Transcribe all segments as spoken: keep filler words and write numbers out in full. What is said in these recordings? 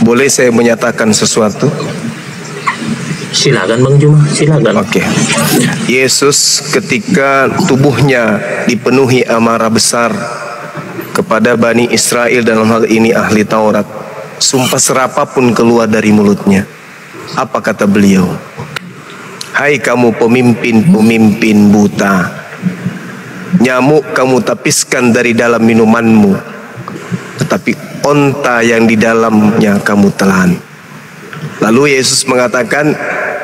Boleh saya menyatakan sesuatu? Silakan Bang Juma, silakan. Oke. Okay. Yesus ketika tubuhnya dipenuhi amarah besar kepada Bani Israel dalam hal ini ahli Taurat, sumpah serapah pun keluar dari mulutnya. Apa kata beliau? Hai kamu pemimpin-pemimpin buta, nyamuk kamu tapiskan dari dalam minumanmu, tetapi onta yang di dalamnya kamu telan. Lalu Yesus mengatakan,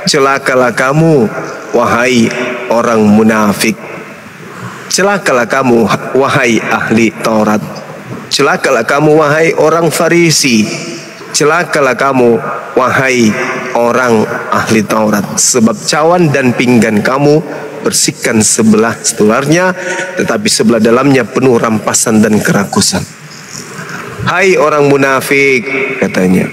celakalah kamu, wahai orang munafik. Celakalah kamu, wahai ahli Taurat. Celakalah kamu, wahai orang Farisi. Celakalah kamu, wahai orang ahli Taurat. Sebab cawan dan pinggan kamu bersihkan sebelah luarnya, tetapi sebelah dalamnya penuh rampasan dan kerakusan. Hai orang munafik, katanya.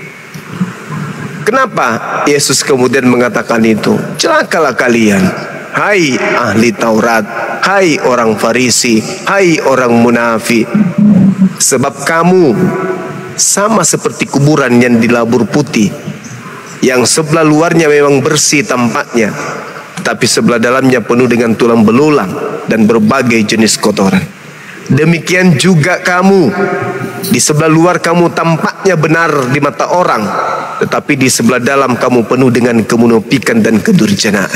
Kenapa Yesus kemudian mengatakan itu? Celakalah kalian, hai ahli Taurat, hai orang Farisi, hai orang munafik. Sebab kamu sama seperti kuburan yang dilabur putih, yang sebelah luarnya memang bersih tampaknya, tapi sebelah dalamnya penuh dengan tulang belulang dan berbagai jenis kotoran. Demikian juga kamu, di sebelah luar kamu tampaknya benar di mata orang, tetapi di sebelah dalam kamu penuh dengan kemunafikan dan kedurjanaan.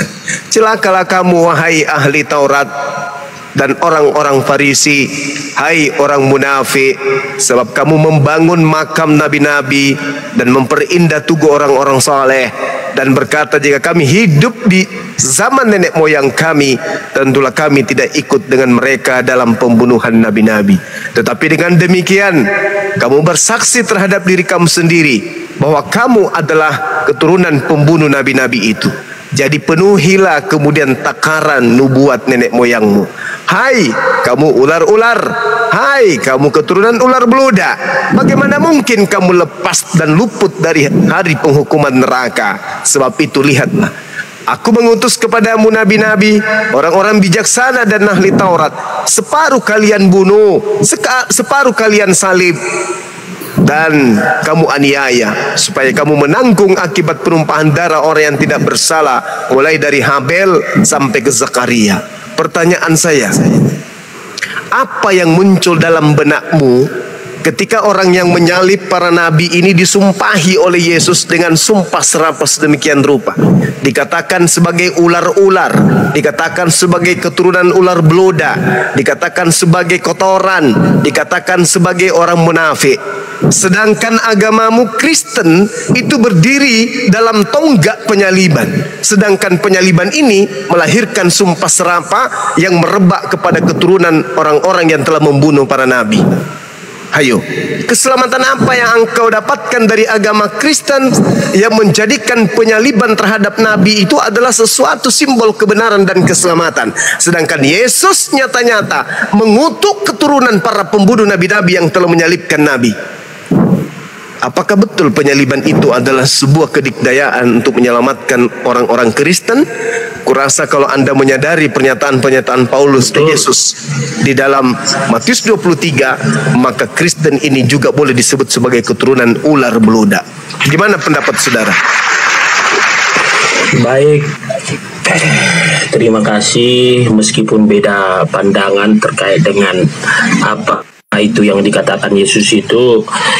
Celakalah kamu, wahai ahli Taurat dan orang-orang Farisi, hai orang munafik, sebab kamu membangun makam nabi-nabi dan memperindah tugu orang-orang saleh, dan berkata, jika kami hidup di zaman nenek moyang kami, tentulah kami tidak ikut dengan mereka dalam pembunuhan nabi-nabi. Tetapi dengan demikian, kamu bersaksi terhadap diri kamu sendiri bahwa kamu adalah keturunan pembunuh nabi-nabi itu. Jadi penuhilah kemudian takaran nubuat nenek moyangmu. Hai kamu ular-ular, hai kamu keturunan ular beludak, bagaimana mungkin kamu lepas dan luput dari hari penghukuman neraka? Sebab itu lihatlah, Aku mengutus kepadamu nabi-nabi, orang-orang bijaksana dan ahli Taurat. Separuh kalian bunuh, separuh kalian salib, dan kamu aniaya, supaya kamu menanggung akibat penumpahan darah orang yang tidak bersalah, mulai dari Habel sampai ke Zakaria. Pertanyaan saya, apa yang muncul dalam benakmu ketika orang yang menyalib para nabi ini disumpahi oleh Yesus dengan sumpah serapah sedemikian rupa? Dikatakan sebagai ular-ular, dikatakan sebagai keturunan ular beludak, dikatakan sebagai kotoran, dikatakan sebagai orang munafik. Sedangkan agamamu Kristen itu berdiri dalam tonggak penyaliban. Sedangkan penyaliban ini melahirkan sumpah serapah yang merebak kepada keturunan orang-orang yang telah membunuh para nabi. Hayo, keselamatan apa yang engkau dapatkan dari agama Kristen yang menjadikan penyaliban terhadap nabi itu adalah sesuatu simbol kebenaran dan keselamatan? Sedangkan Yesus nyata-nyata mengutuk keturunan para pembunuh nabi-nabi yang telah menyalibkan nabi. Apakah betul penyaliban itu adalah sebuah kedikdayaan untuk menyelamatkan orang-orang Kristen? Kurasa kalau Anda menyadari pernyataan-pernyataan Paulus dan Yesus di dalam Matius dua puluh tiga, maka Kristen ini juga boleh disebut sebagai keturunan ular beludak. Gimana pendapat saudara? Baik, terima kasih. Meskipun beda pandangan terkait dengan apa itu yang dikatakan Yesus itu,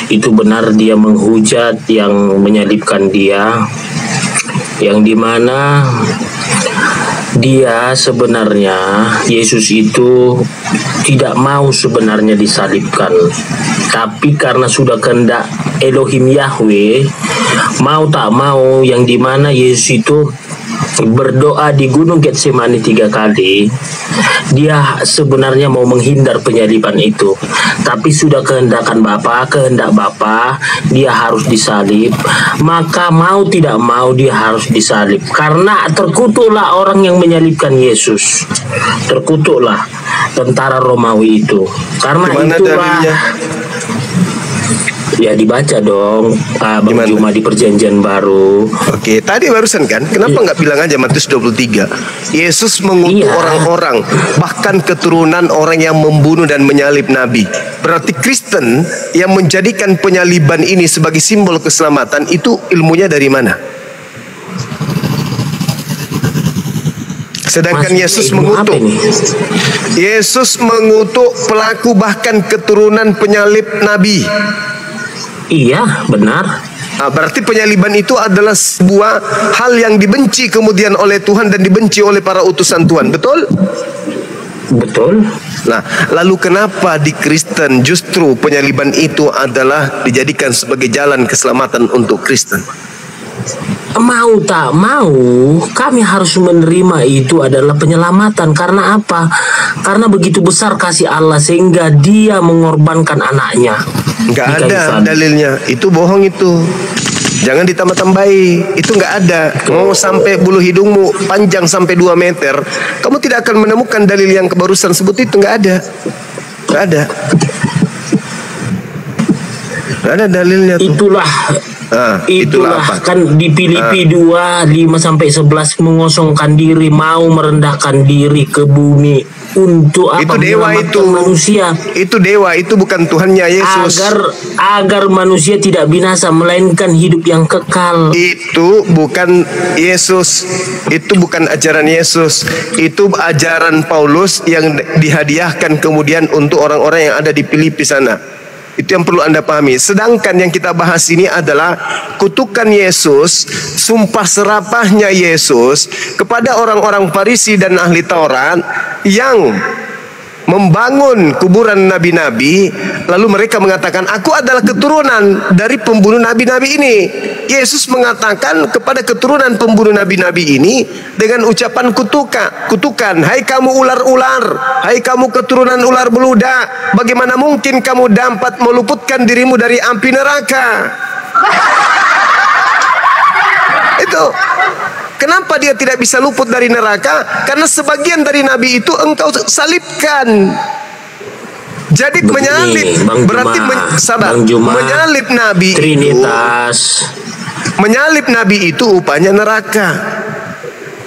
itu benar dia menghujat yang menyalibkan dia, yang dimana dia sebenarnya, Yesus itu tidak mau sebenarnya disalibkan. Tapi karena sudah kehendak Elohim Yahweh, mau tak mau, yang dimana Yesus itu berdoa di Gunung Getsemani tiga kali, dia sebenarnya mau menghindar penyaliban itu. Tapi sudah kehendakan Bapa, kehendak Bapa, dia harus disalib. Maka mau tidak mau dia harus disalib. Karena terkutuklah orang yang menyalibkan Yesus, terkutuklah tentara Romawi itu. Karena itulah Ya dibaca dong, ah, Bang Zuma, di Perjanjian Baru. Oke, tadi barusan kan, kenapa nggak bilang aja Matius dua puluh tiga? Yesus mengutuk iya. orang-orang, bahkan keturunan orang yang membunuh dan menyalib Nabi. Berarti Kristen yang menjadikan penyaliban ini sebagai simbol keselamatan itu ilmunya dari mana? Sedangkan Mas, Yesus mengutuk Yesus mengutuk pelaku bahkan keturunan penyalib Nabi. Iya, benar. Nah, berarti penyaliban itu adalah sebuah hal yang dibenci kemudian oleh Tuhan dan dibenci oleh para utusan Tuhan, betul? Betul. Nah, lalu kenapa di Kristen justru penyaliban itu adalah dijadikan sebagai jalan keselamatan untuk Kristen? Mau tak mau kami harus menerima itu adalah penyelamatan. Karena apa? Karena begitu besar kasih Allah sehingga dia mengorbankan anaknya. Nggak ada dalilnya. Itu bohong itu. Jangan ditambah-tambahi. Itu nggak ada. Mau sampai bulu hidungmu panjang sampai dua meter, kamu tidak akan menemukan dalil yang kebarusan sebut itu. Nggak ada. Nggak ada. Nggak ada dalilnya tuh. Itulah Ah, itulah, itulah apa? Kan di Filipi ah. dua, lima sampai sebelas mengosongkan diri, mau merendahkan diri ke bumi untuk apa? Itu dewa itu. Manusia. Itu dewa, itu bukan Tuhannya Yesus. Agar agar manusia tidak binasa melainkan hidup yang kekal. Itu bukan Yesus. Itu bukan ajaran Yesus. Itu ajaran Paulus yang dihadiahkan kemudian untuk orang-orang yang ada di Filipi sana. Itu yang perlu Anda pahami. Sedangkan yang kita bahas ini adalah kutukan Yesus, sumpah serapahnya Yesus kepada orang-orang Farisi dan ahli Taurat yang membangun kuburan nabi-nabi. Lalu mereka mengatakan, aku adalah keturunan dari pembunuh nabi-nabi ini. Yesus mengatakan kepada keturunan pembunuh nabi-nabi ini dengan ucapan kutukan, kutukan, hai kamu ular-ular, hai kamu keturunan ular beludak, bagaimana mungkin kamu dapat meluputkan dirimu dari api neraka? Itu. Kenapa dia tidak bisa luput dari neraka? Karena sebagian dari nabi itu engkau salibkan. Jadi begini, menyalip Bang Juma, berarti men, sabar, Bang Juma, menyalip nabi Trinitas. Itu, menyalip nabi itu upahnya neraka.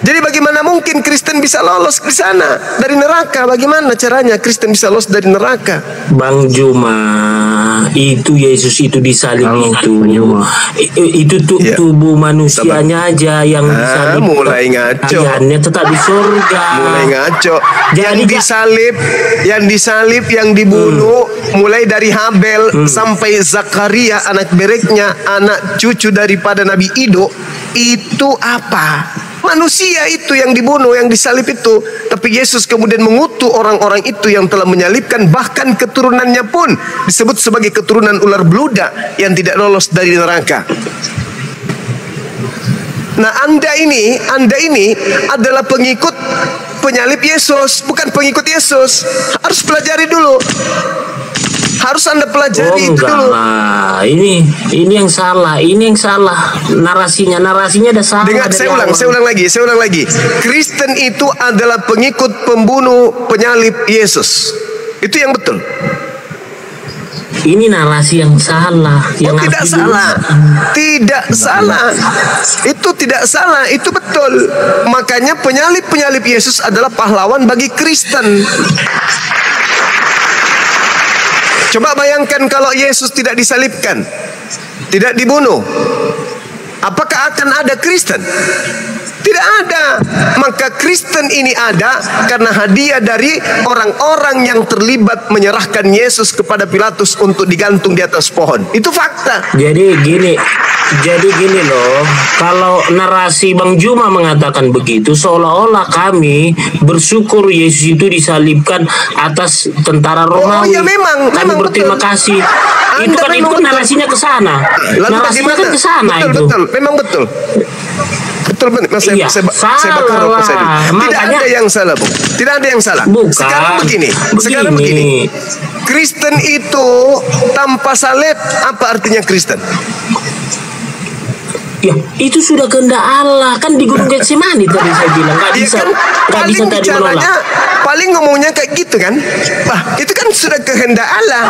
Jadi bagaimana mungkin Kristen bisa lolos di sana dari neraka? Bagaimana caranya Kristen bisa lolos dari neraka? Bang Juma, itu Yesus itu disalib itu. Itu tuh ya. Tubuh manusianya aja yang ah, disalib. Mulai ngaco. Kaliannya tetap di surga. Mulai ngaco. Jadi yang disalib, yang disalib, yang dibunuh hmm. mulai dari Habel hmm. sampai Zakaria anak bereknya, anak cucu daripada Nabi Ido, itu apa? Manusia itu yang dibunuh, yang disalib itu. Tapi Yesus kemudian mengutuk orang-orang itu yang telah menyalibkan. Bahkan keturunannya pun disebut sebagai keturunan ular beludak yang tidak lolos dari neraka. Nah, Anda ini, Anda ini adalah pengikut penyalib Yesus, bukan pengikut Yesus. Harus pelajari dulu. Harus Anda pelajari oh, itu dulu. Lah. Ini ini yang salah, ini yang salah. Narasinya, narasinya ada salah. Dengar, saya ulang, awal. saya ulang lagi, saya ulang lagi. Kristen itu adalah pengikut pembunuh penyalib Yesus. Itu yang betul. Ini narasi yang salah. Oh, yang tidak salah. Tidak salah. Itu tidak salah, itu betul. Makanya penyalib-penyalib Yesus adalah pahlawan bagi Kristen. Coba bayangkan kalau Yesus tidak disalibkan, tidak dibunuh, apakah akan ada Kristen? Tidak ada. Maka Kristen ini ada karena hadiah dari orang-orang yang terlibat menyerahkan Yesus kepada Pilatus untuk digantung di atas pohon. Itu fakta. Jadi gini, jadi gini loh, kalau narasi Bang Juma mengatakan begitu, seolah-olah kami bersyukur Yesus itu disalibkan atas tentara Romawi. Oh ya memang, kami memang berterima betul. kasih. Itu kan itu narasinya ke sana. Narasinya kan ke sana itu. Betul, memang betul. Betul benar. Mas, iya, saya, saya bakar rokok saya dulu. Tidak ada yang salah, Bu. Tidak ada yang salah. Bukan. Sekarang begini, begini. Sekarang begini. Kristen itu tanpa salib, apa artinya Kristen? Ya, itu sudah kehendak Allah. Kan di Gunung Getsemani tadi saya bilang, nggak bisa, nggak bisa tadi menolak. Paling ngomongnya kayak gitu kan? Wah, itu kan sudah kehendak Allah.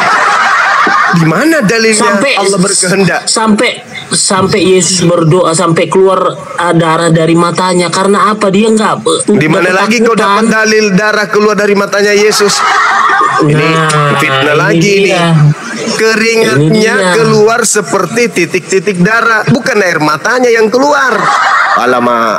Di mana dalilnya sampai Allah berkehendak? Sampai sampai Yesus berdoa sampai keluar darah dari matanya. Karena apa? Dia nggak. Di mana lagi kau dapat dalil darah keluar dari matanya Yesus? Ini nah, fitnah ini lagi nih. Keringatnya keluar seperti titik-titik darah, bukan air matanya yang keluar. Alamak,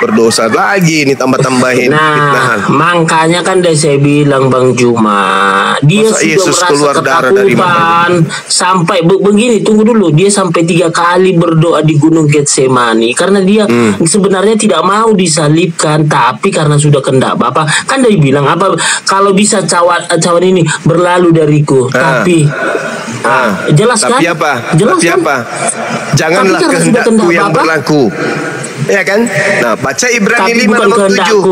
berdosa lagi ini tambah-tambahin. Nah, fitnahan. Makanya kan dari saya bilang Bang Juma, dia masa sudah Yesus merasa keluar darah dari matanya. Sampai begini, tunggu dulu, dia sampai tiga kali berdoa di Gunung Getsemani karena dia hmm. sebenarnya tidak mau disalibkan, tapi karena sudah kehendak Bapa, kan dia bilang apa? Kalau bisa cawan cawan ini berlalu dariku, ah. tapi ah. jelas tapi kan? Apa? Jelas tapi kan? Apa? Janganlah kehendakku yang berlaku. Ya kan? Nah, baca Ibrani tapi lima nomor tujuh.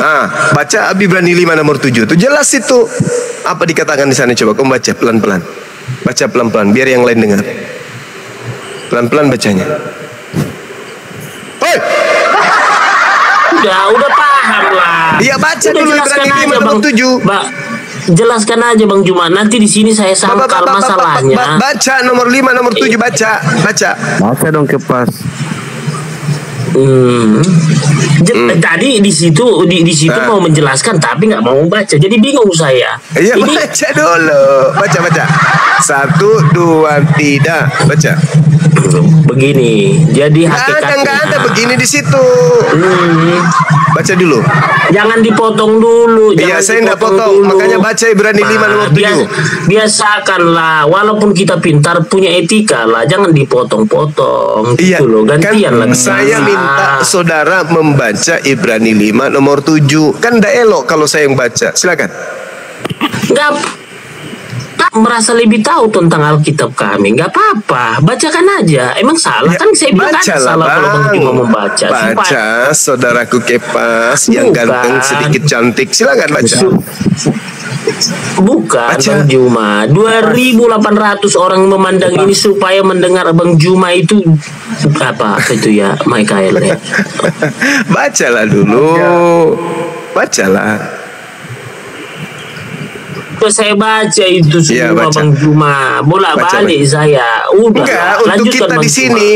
Nah, baca Ibrani lima nomor tujuh. Itu jelas itu apa dikatakan di sana, coba kamu baca pelan-pelan. Baca pelan-pelan biar yang lain dengar. Pelan-pelan bacanya. Hei! Udah, udah paham lah. Iya, baca udah dulu Ibrani lima nomor tujuh. Mbak, jelaskan aja Bang Juma. Nanti di sini saya sangkal masalahnya. Ba, ba, ba, baca nomor lima nomor tujuh, baca, baca. Baca dong Kepas. Hmm. Hmm. Tadi di situ di, di situ nah. mau menjelaskan tapi nggak mau baca, jadi bingung saya. Iya, ini... baca dulu, baca baca. Satu dua tidak baca. Begini, jadi hakikatnya. Ada nggak ada begini di situ? Hmm. Baca dulu. Jangan dipotong dulu. Iya, saya nggak potong. Dulu. Makanya baca Ibrani lima nomor tujuh. Biasakanlah, walaupun kita pintar punya etika lah, jangan dipotong-potong. Iya, gitu loh, gantian kan lah. Saya minta saudara membaca Ibrani lima nomor tujuh. Kan ndak elok kalau saya yang baca. Silakan. Enggak. Merasa lebih tahu tentang Alkitab kami, nggak apa-apa, bacakan aja. Emang salah ya, kan saya bilang salah kalau Bang Juma membaca. Baca, saudaraku Kepas bukan. Yang ganteng sedikit cantik, silakan baca. Bukan baca. Bang Juma, dua ribu delapan ratus orang memandang baca. Ini supaya mendengar Bang Juma itu apa itu ya, Mikael ya. Bacalah dulu, bacalah. Saya baca itu semua ya, Bang Juma, bola baca, balik baca. Saya udah enggak, untuk kita di sini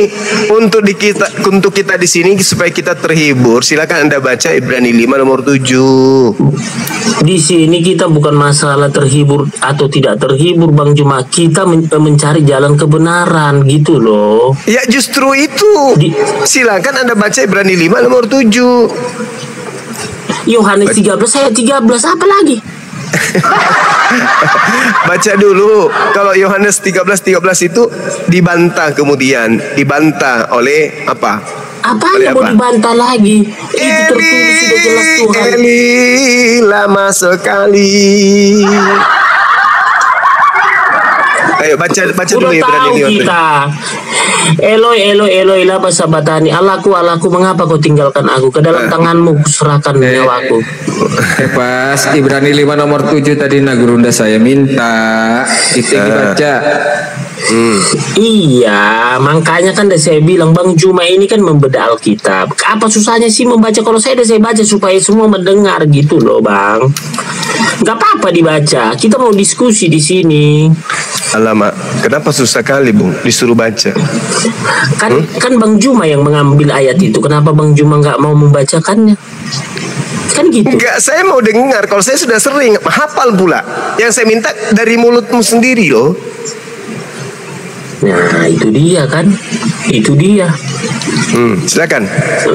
untuk di kita untuk kita di sini supaya kita terhibur, silakan Anda baca Ibrani lima nomor tujuh. Di sini kita bukan masalah terhibur atau tidak terhibur Bang Juma, kita men mencari jalan kebenaran gitu loh. Ya justru itu. Di... silakan Anda baca Ibrani lima nomor tujuh. Yohanes tiga belas saya tiga belas apa lagi? Baca dulu. Kalau Yohanes tiga belas tiga belas itu dibantah kemudian, dibantah oleh apa? Apa yang mau dibantah lagi? Eli, itu tertulis sudah jelas Tuhan. Eli, lama sekali. Ayo baca baca udah dulu ya berani kita. Eloi Eloi Eloi lama sabatani. Allahku Allahku mengapa kau tinggalkan aku? Ke dalam tanganmu serahkan nyawaku. Kepas Ibrani lima nomor tujuh tadi Nagurunda saya minta itu dibaca. Hmm. Iya, makanya kan udah saya bilang Bang Juma ini kan membeda Alkitab. Apa susahnya sih membaca? Kalau saya udah saya baca supaya semua mendengar gitu loh Bang. Gak apa-apa dibaca. Kita mau diskusi di sini. Alamak, kenapa susah kali Bung disuruh baca? Kan hmm? kan Bang Juma yang mengambil ayat itu. Kenapa Bang Juma nggak mau membacakannya? Kan gitu. Enggak, saya mau dengar. Kalau saya sudah sering hafal pula. Yang saya minta dari mulutmu sendiri loh. Nah itu dia kan, itu dia. Hmm, silakan.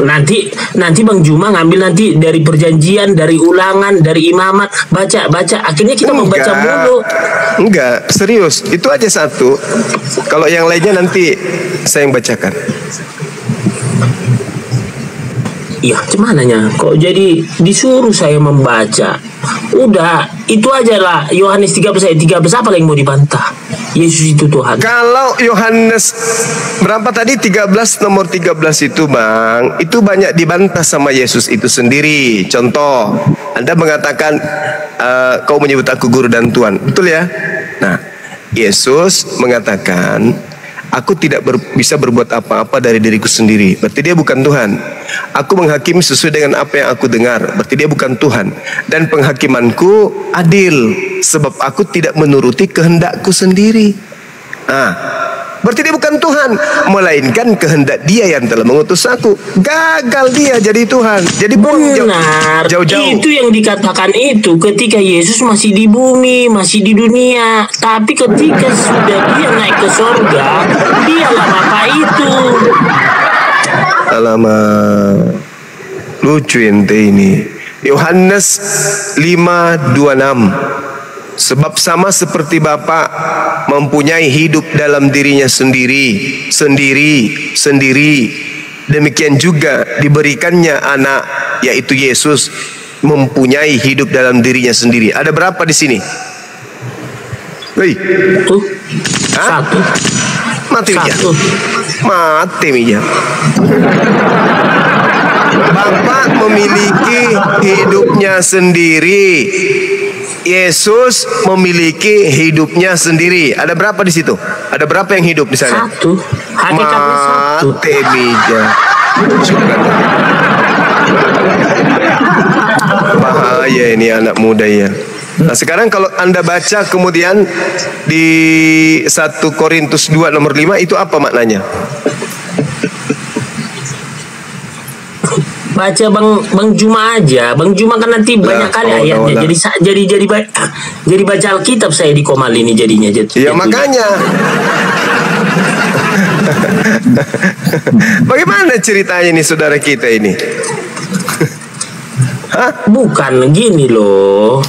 Nanti, nanti Bang Juma ngambil nanti dari perjanjian, dari ulangan, dari imamat, baca, baca. Akhirnya kita enggak, membaca mulu. Enggak, serius. Itu aja satu. Kalau yang lainnya nanti saya yang bacakan. Ya, cumananya kok jadi disuruh saya membaca. Udah, itu aja lah. Yohanes tiga belas ayat tiga belas apa yang mau dibantah? Yesus itu Tuhan. Kalau Yohanes berapa tadi tiga belas nomor tiga belas itu, Bang, itu banyak dibantah sama Yesus itu sendiri. Contoh, Anda mengatakan e, kau menyebut aku guru dan Tuhan. Betul ya? Nah, Yesus mengatakan Aku tidak ber, bisa berbuat apa-apa dari diriku sendiri. Berarti dia bukan Tuhan. Aku menghakimi sesuai dengan apa yang aku dengar. Berarti dia bukan Tuhan. Dan penghakimanku adil, sebab aku tidak menuruti kehendakku sendiri. Nah, berarti dia bukan Tuhan, melainkan kehendak dia yang telah mengutus aku. Gagal dia jadi Tuhan. Jadi benar, jauh-jauh. Itu yang dikatakan itu ketika Yesus masih di bumi, masih di dunia. Tapi ketika sudah dia naik ke surga, dia lah apa itu. Alamak, lucu ente ini. Yohanes lima dua puluh enam. Sebab sama seperti Bapa mempunyai hidup dalam dirinya sendiri, sendiri, sendiri, demikian juga diberikannya anak, yaitu Yesus, mempunyai hidup dalam dirinya sendiri. Ada berapa di sini? Hei. Satu. Hah? Satu. Mati mija. Mati mija. Bapa memiliki hidupnya sendiri. Yesus memiliki hidupnya sendiri. Ada berapa di situ? Ada berapa yang hidup di sana? Satu. Hakikatnya satu. Mati mija. Bahaya ini anak muda ya. Nah sekarang kalau Anda baca kemudian di satu Korintus dua nomor lima itu apa maknanya? Baca Bang Bang Juma aja. Bang Juma kan nanti nah, banyak kali oh, ayatnya. Oh, jadi jadi jadi baca, jadi baca Alkitab saya di Komal ini jadinya. Jadi, ya makanya. Bagaimana ceritanya nih saudara kita ini? Hah? Bukan gini loh.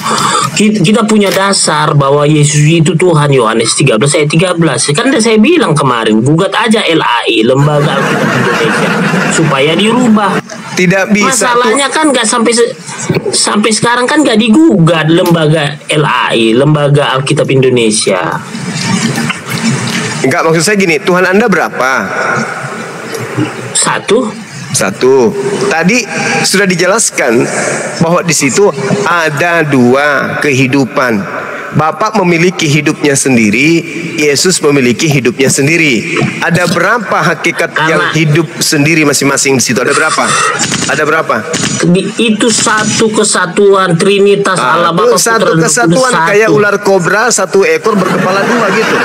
Kita, kita punya dasar bahwa Yesus itu Tuhan. Yohanes tiga belas ayat tiga belas. Kan saya bilang kemarin, gugat aja L A I, Lembaga Alkitab Indonesia, supaya dirubah. Tidak bisa. Masalahnya tuh kan nggak sampai sampai sekarang kan nggak digugat Lembaga L A I, Lembaga Alkitab Indonesia. Enggak, maksud saya gini, Tuhan Anda berapa? Satu. Satu, tadi sudah dijelaskan bahwa di situ ada dua kehidupan. Bapa memiliki hidupnya sendiri, Yesus memiliki hidupnya sendiri. Ada berapa hakikat Anak. yang hidup sendiri masing-masing di situ? Ada berapa? Ada berapa? Itu satu kesatuan Trinitas ah, Allah Bapa Putra dan Roh Kudus. Satu kesatuan kayak ular kobra satu ekor berkepala dua gitu.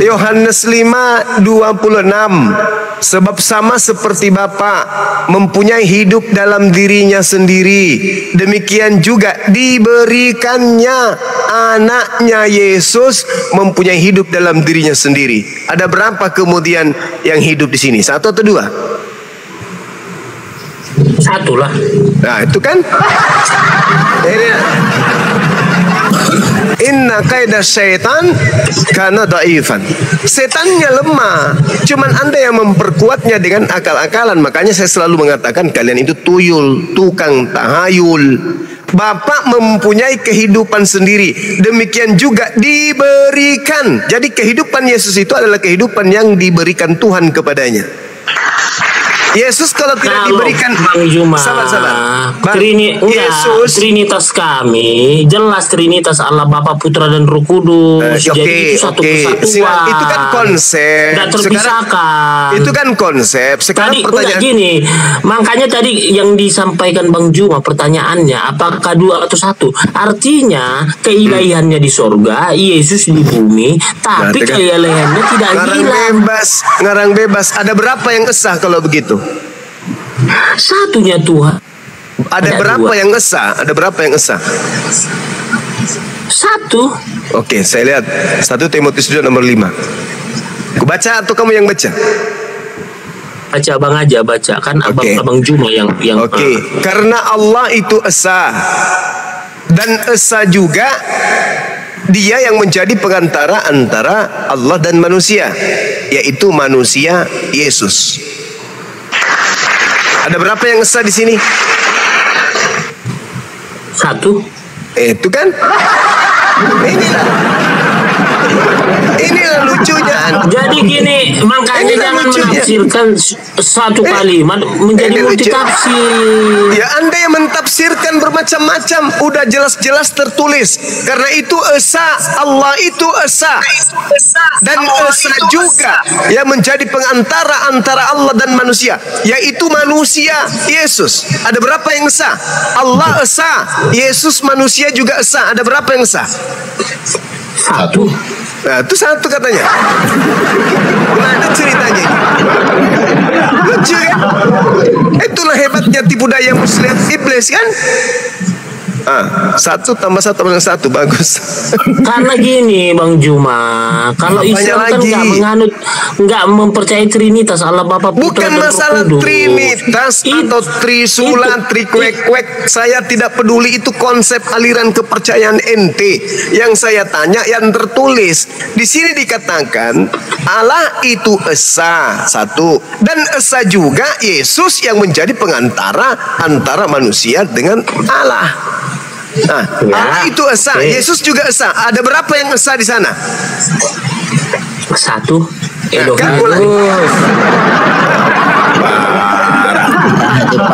Yohanes lima dua puluh enam. Sebab sama seperti Bapa mempunyai hidup dalam dirinya sendiri, demikian juga diberikannya anaknya Yesus mempunyai hidup dalam dirinya sendiri. Ada berapa kemudian yang hidup di sini? Satu atau dua? Satu lah. Nah itu kan. Inna kaidah setan karena daifan. Setannya lemah, cuman Anda yang memperkuatnya dengan akal-akalan. Makanya saya selalu mengatakan kalian itu tuyul, tukang tahayul. Bapa mempunyai kehidupan sendiri, demikian juga diberikan. Jadi kehidupan Yesus itu adalah kehidupan yang diberikan Tuhan kepadanya. Yesus kalau tidak kalau diberikan sabar-sabar. Trini, Yesus Trinitas kami jelas Trinitas Allah Bapa Putra dan Roh Kudus. Uh, Oke, okay, itu satu okay. kesatuan. Itu kan konsep. Tidak terpisahkan. Itu kan konsep. Sekarang tadi, pertanyaan gini, makanya tadi yang disampaikan Bang Juma pertanyaannya apakah dua atau satu? Artinya keilahiannya hmm. di surga, Yesus di bumi, tapi nah, keilahiannya tidak hilang. Ngarang bebas, ngarang bebas. Ada berapa yang kesah kalau begitu? Satunya Tuhan. Ada, ada berapa dua. yang esa? Ada berapa yang esa? Satu. Oke, saya lihat satu Timotius dua nomor lima. Aku baca atau kamu yang baca? Baca abang aja, baca kan abang okay. abang Juma yang yang Oke, okay. uh, karena Allah itu esa. Dan esa juga Dia yang menjadi pengantara antara Allah dan manusia, yaitu manusia Yesus. Ada berapa yang esa di sini? Satu. Itu kan? Inilah. Inilah lucunya. Jadi gini, makanya jangan menafsirkan satu eh, kalimat menjadi multitafsir. Ya, Anda yang mentafsirkan bermacam-macam, udah jelas-jelas tertulis. Karena itu esa, Allah itu esa. Dan esa juga yang menjadi pengantara antara Allah dan manusia, yaitu manusia Yesus. Ada berapa yang esa? Allah esa, Yesus manusia juga esa. Ada berapa yang esa? Satu. Nah, itu satu katanya. Gimana ceritanya? Lucu kan? Itulah hebatnya tipu daya muslim iblis kan? Ah, satu tambah satu tambah satu bagus. Karena gini Bang Juma, kalau Islam kan nggak menganut, nggak mempercayai Trinitas Allah Bapa Putra dan Roh Kudus. Bukan masalah Trinitas atau Trisula, Trikuek-kuek. Saya tidak peduli itu konsep aliran kepercayaan ente. Yang saya tanya yang tertulis di sini dikatakan Allah itu esa satu, dan esa juga Yesus yang menjadi pengantara antara manusia dengan Allah. Nah, ya. Allah itu esa, okay. Yesus juga esa. Ada berapa yang esa di sana? Satu. Elohim.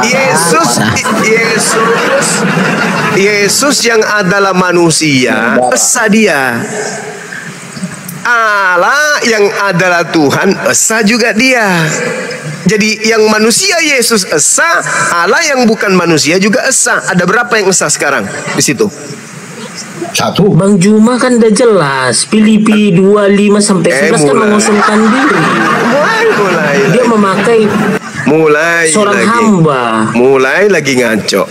Yesus, Yesus, Yesus yang adalah manusia, esa dia. Allah yang adalah Tuhan, esa juga dia. Jadi yang manusia Yesus esa, Allah yang bukan manusia juga esa. Ada berapa yang esa sekarang di situ? Satu. Bang Juma kan udah jelas. Filipi dua puluh lima sampai sebelas kan mengosongkan diri. Mulai, mulai. Dia memakai mulai seorang lagi. hamba. Mulai lagi ngaco.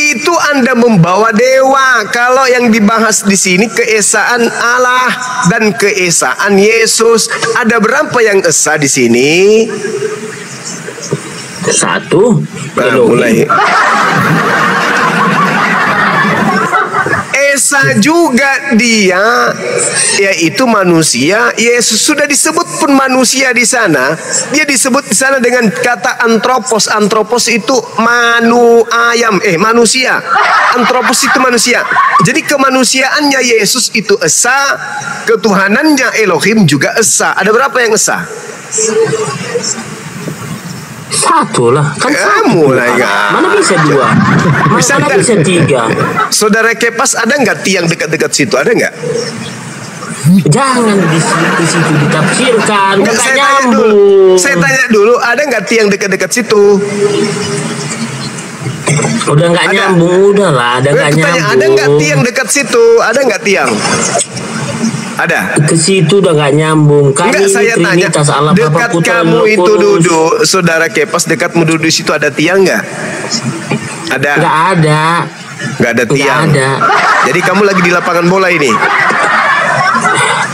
Itu Anda membawa dewa. Kalau yang dibahas di sini keesaan Allah dan keesaan Yesus. Ada berapa yang esa di sini? Satu. Nah, mulai. Esa juga dia, yaitu manusia. Yesus sudah disebut pun manusia di sana. Dia disebut di sana dengan kata antropos. Antropos itu manu ayam, eh manusia. Antropos itu manusia. Jadi kemanusiaannya Yesus itu esa, ketuhanannya Elohim juga esa. Ada berapa yang esa? Satu lah kan ya, satu. Mulai mana bisa dua, bisa, mana bisa tiga. Saudara Kepas ada nggak tiang dekat-dekat situ, ada nggak? Jangan di situ ditafsirkan, nggak nyambung. Saya tanya dulu, ada nggak tiang dekat-dekat situ? Udah nggak nyambung, udah lah, ada nggak nyambung. Ada nggak tiang dekat situ? Ada nggak tiang? Ada. Ke situ udah gak nyambung. Kali enggak, saya tanya Allah, dekat Bapak, kamu Putra, itu duduk, Saudara Kepas, dekatmu duduk di situ ada tiang nggak? Ada. Nggak ada. Nggak ada tiang. Nggak ada. Jadi kamu lagi di lapangan bola ini.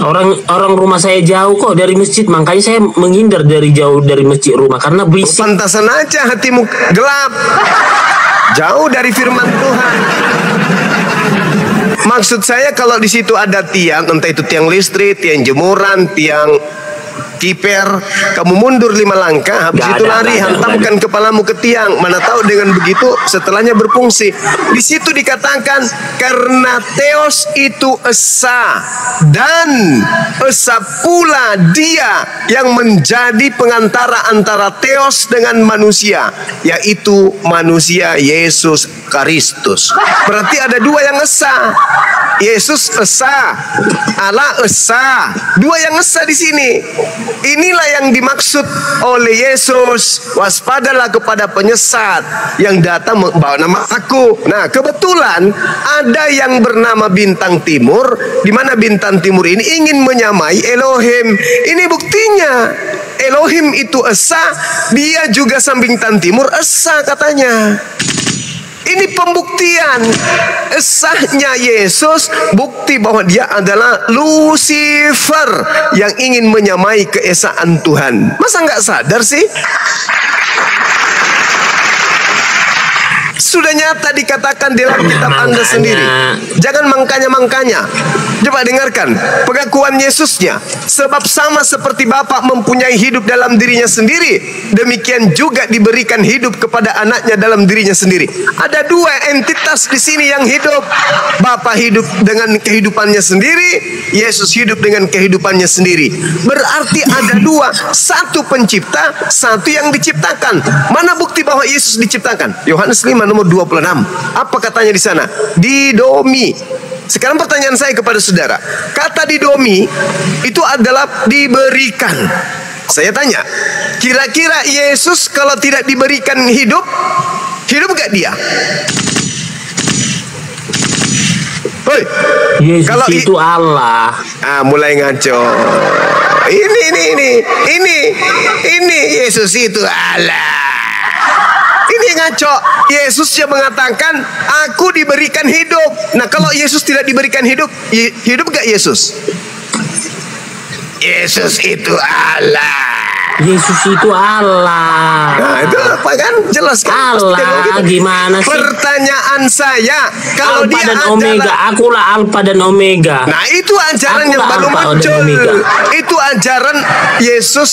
Orang orang rumah saya jauh kok dari masjid, makanya saya menghindar dari jauh dari masjid rumah karena berisik. Pantasan aja hatimu gelap, jauh dari firman Tuhan. Maksud saya kalau di situ ada tiang, entah itu tiang listrik, tiang jemuran, tiang kiper, kamu mundur lima langkah, habis gak itu ada, lari, hantamkan kepalamu ke tiang. Mana tahu dengan begitu setelahnya berfungsi. Di situ dikatakan karena Theos itu esa, dan esa pula dia yang menjadi pengantara antara Theos dengan manusia, yaitu manusia Yesus Kristus. Berarti ada dua yang esa. Yesus esa, Allah esa. Dua yang esa di sini. Inilah yang dimaksud oleh Yesus. Waspadalah kepada penyesat yang datang membawa nama Aku. Nah, kebetulan ada yang bernama Bintang Timur, di mana Bintang Timur ini ingin menyamai Elohim. Ini buktinya. Elohim itu esa, dia juga Bintang Timur esa katanya. Ini pembuktian esahnya Yesus, bukti bahwa dia adalah Lucifer yang ingin menyamai keesaan Tuhan. Masa nggak sadar sih? Sudah nyata dikatakan dalam kitab Anda sendiri. Jangan mangkanya-mangkanya. Coba dengarkan pengakuan Yesusnya. Sebab sama seperti Bapa mempunyai hidup dalam dirinya sendiri, demikian juga diberikan hidup kepada anaknya dalam dirinya sendiri. Ada dua entitas di sini yang hidup. Bapa hidup dengan kehidupannya sendiri, Yesus hidup dengan kehidupannya sendiri. Berarti ada dua, satu pencipta, satu yang diciptakan. Mana bukti bahwa Yesus diciptakan? Yohanes lima nomor dua puluh enam. Apa katanya di sana? Didomi. Sekarang pertanyaan saya kepada saudara, kata didomi itu adalah diberikan. Saya tanya, kira-kira Yesus kalau tidak diberikan hidup, hidup gak dia? Hoi, Yesus kalau itu Allah. Ah, mulai ngaco. Ini, ini, ini, ini, ini Yesus itu Allah. Ini ngaco. Yesus yang mengatakan, aku diberikan hidup. Nah, kalau Yesus tidak diberikan hidup, hidup gak Yesus? Yesus itu Allah. Yesus itu Allah. Nah, itu apa kan? Jelas kan? Allah gimana sih? Pertanyaan saya, kalau Alpha dia dan adalah, Omega, akulah Alpha dan Omega. Nah, itu ajaran akulah yang baru Alpha muncul. Itu ajaran Yesus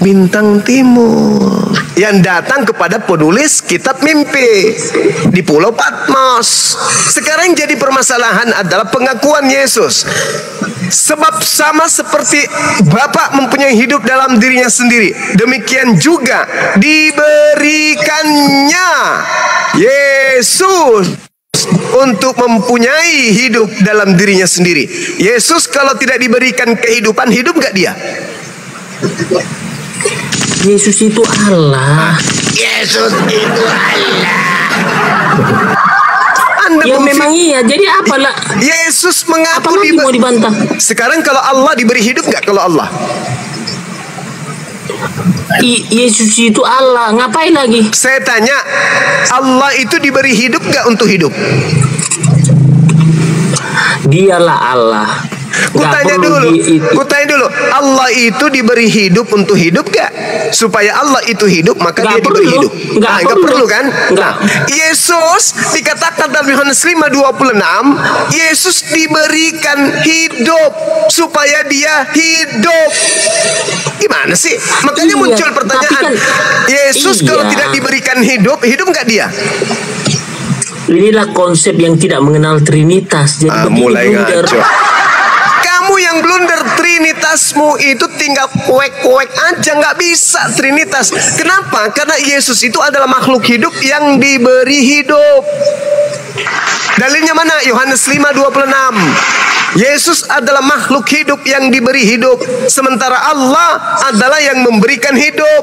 Bintang Timur yang datang kepada penulis kitab mimpi di Pulau Patmos. Sekarang jadi permasalahan adalah pengakuan Yesus. Sebab sama seperti Bapa mempunyai hidup dalam dirinya sendiri, demikian juga diberikannya Yesus untuk mempunyai hidup dalam dirinya sendiri. Yesus kalau tidak diberikan kehidupan, hidup gak dia? Yesus itu Allah. Yesus itu Allah. Anda ya memang iya. Jadi apalah Yesus mengaku apa diba mau dibantah? Sekarang kalau Allah diberi hidup nggak kalau Allah? I Yesus itu Allah. Ngapain lagi? Saya tanya, Allah itu diberi hidup nggak untuk hidup? Dialah Allah. Kutanya dulu, kutanya dulu. Allah itu diberi hidup untuk hidup gak? Supaya Allah itu hidup, maka gak dia perlu. Diberi hidup. Gak, nah, perlu. Gak perlu kan? Gak. Nah, Yesus dikatakan dalam Yohanes lima dua puluh enam, Yesus diberikan hidup supaya dia hidup. Gimana sih? Makanya iya, muncul pertanyaan. Kan, Yesus iya. kalau tidak diberikan hidup, hidup gak dia? Inilah konsep yang tidak mengenal Trinitas. Jadi ah, mulai ngaco. Yang blunder, Trinitasmu itu tinggal kuek-kuek aja, nggak bisa Trinitas. Kenapa? Karena Yesus itu adalah makhluk hidup yang diberi hidup. Dalilnya mana? Yohanes lima dua puluh enam. Yesus adalah makhluk hidup yang diberi hidup, sementara Allah adalah yang memberikan hidup.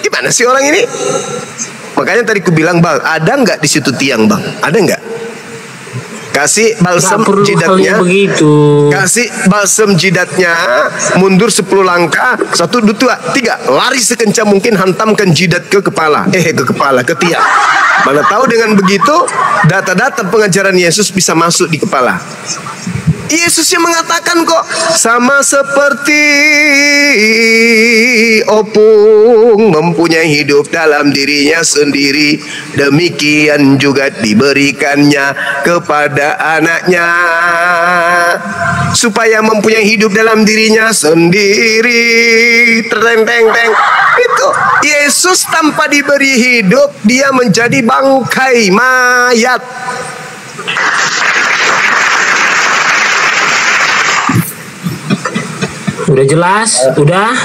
Gimana sih orang ini? Makanya tadi ku bilang, Bang, ada nggak di situ tiang, Bang? Ada nggak? Kasih balsam jidatnya, kasih balsam jidatnya, mundur sepuluh langkah, satu, dua, tiga, lari sekencang mungkin, hantamkan jidat ke kepala, eh ke kepala, ke tiang. Mana tahu dengan begitu data-data pengajaran Yesus bisa masuk di kepala. Yesus yang mengatakan kok, sama seperti opung mempunyai hidup dalam dirinya sendiri, demikian juga diberikannya kepada anaknya supaya mempunyai hidup dalam dirinya sendiri. Teng-teng-teng. Itu Yesus tanpa diberi hidup, dia menjadi bangkai mayat. Udah jelas, udah.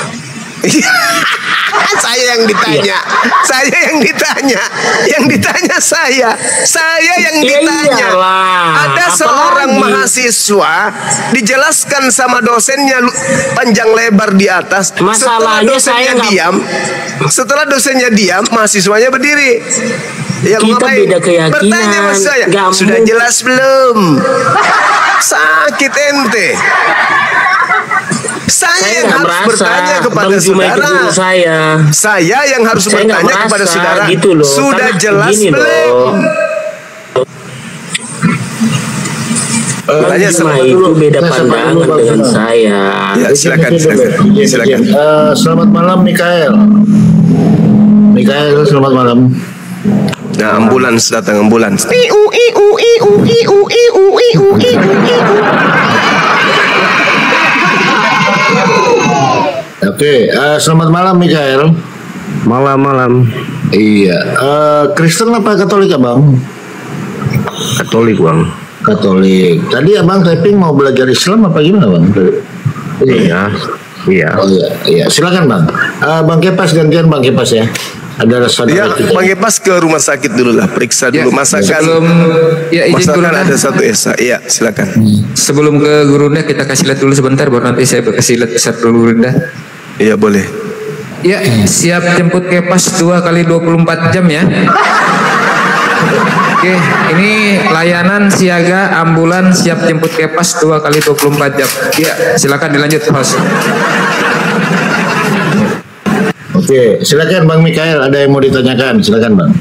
Saya yang ditanya, iya. saya yang ditanya, yang ditanya saya, saya yang ditanya. Iyalah. Ada Apa seorang lagi? mahasiswa dijelaskan sama dosennya panjang lebar di atas. Masalahnya saya gak... diam. Setelah dosennya diam, mahasiswanya berdiri. Ya, kita beda keyakinan. Bertanya mas saya, sudah jelas belum? Sakit ente. Saya, saya yang harus merasa, bertanya kepada saudara. Saya. saya yang harus saya bertanya merasa, kepada saudara. Gitu loh, Sudah jelas belum? Tanya sama itu beda pandangan dengan, dengan saya. Ya, silakan, silakan. silakan. Uh, selamat malam Mikael. Mikael, selamat malam. Nah, ambulans datang, ambulans. Iu iu iu iu iu iu iu. Oke, okay, uh, selamat malam Mikael. Malam-malam. Iya, uh, Kristen apa Katolik, Bang? Katolik, Bang. Katolik. Tadi abang typing mau belajar Islam apa gimana bang? Iya, iya. Oh, iya, iya. Silakan bang. Uh, bang Kepas gantian bang Kepas ya. Ada ya, Bang Kepas ke rumah sakit dulu lah, periksa dulu ya, masakan. Sebelum, ya, izin masakan ada satu esa. Iya, silakan. Hmm. Sebelum ke gurunya kita kasih lihat dulu sebentar, baru nanti saya kasih lihat besar dulu gurunya. Iya boleh. Ya, siap jemput Kepas dua kali dua puluh empat jam ya. Oke, ini layanan siaga ambulan siap jemput Kepas dua kali dua puluh empat jam. Ya, silakan dilanjut host. Oke, silakan Bang Mikael, ada yang mau ditanyakan, silakan Bang.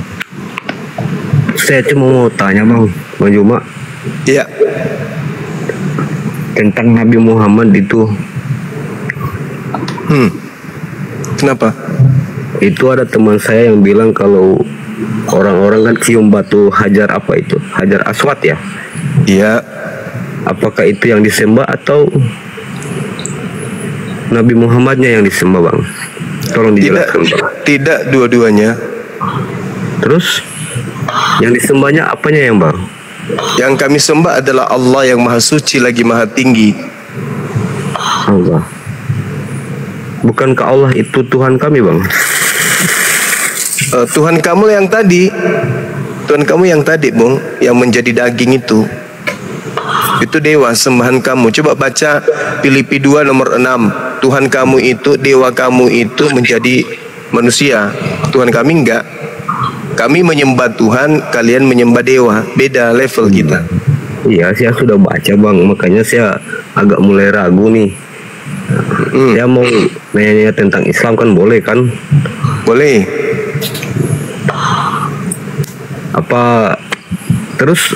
Saya cuma mau tanya Bang, Bang Zuma. Iya. Tentang Nabi Muhammad itu. Hmm. Kenapa? Itu ada teman saya yang bilang kalau orang-orang kan cium batu hajar apa itu? Hajar aswad ya? Iya. Apakah itu yang disembah atau Nabi Muhammadnya yang disembah Bang? Tolong dijelaskan, tidak, tidak dua-duanya. Terus yang disembahnya apanya yang bang? Yang kami sembah adalah Allah yang maha suci lagi maha tinggi. Allah. Bukankah Allah itu Tuhan kami bang? Uh, Tuhan kamu yang tadi, Tuhan kamu yang tadi bang, yang menjadi daging itu. Itu dewa sembahan kamu. Coba baca Filipi dua nomor enam. Tuhan kamu itu, dewa kamu itu menjadi manusia. Tuhan kami enggak. Kami menyembah Tuhan, kalian menyembah dewa. Beda level kita. Iya, saya sudah baca bang. Makanya saya agak mulai ragu nih. Hmm. Saya mau nanya tentang Islam kan boleh kan? Boleh. Apa terus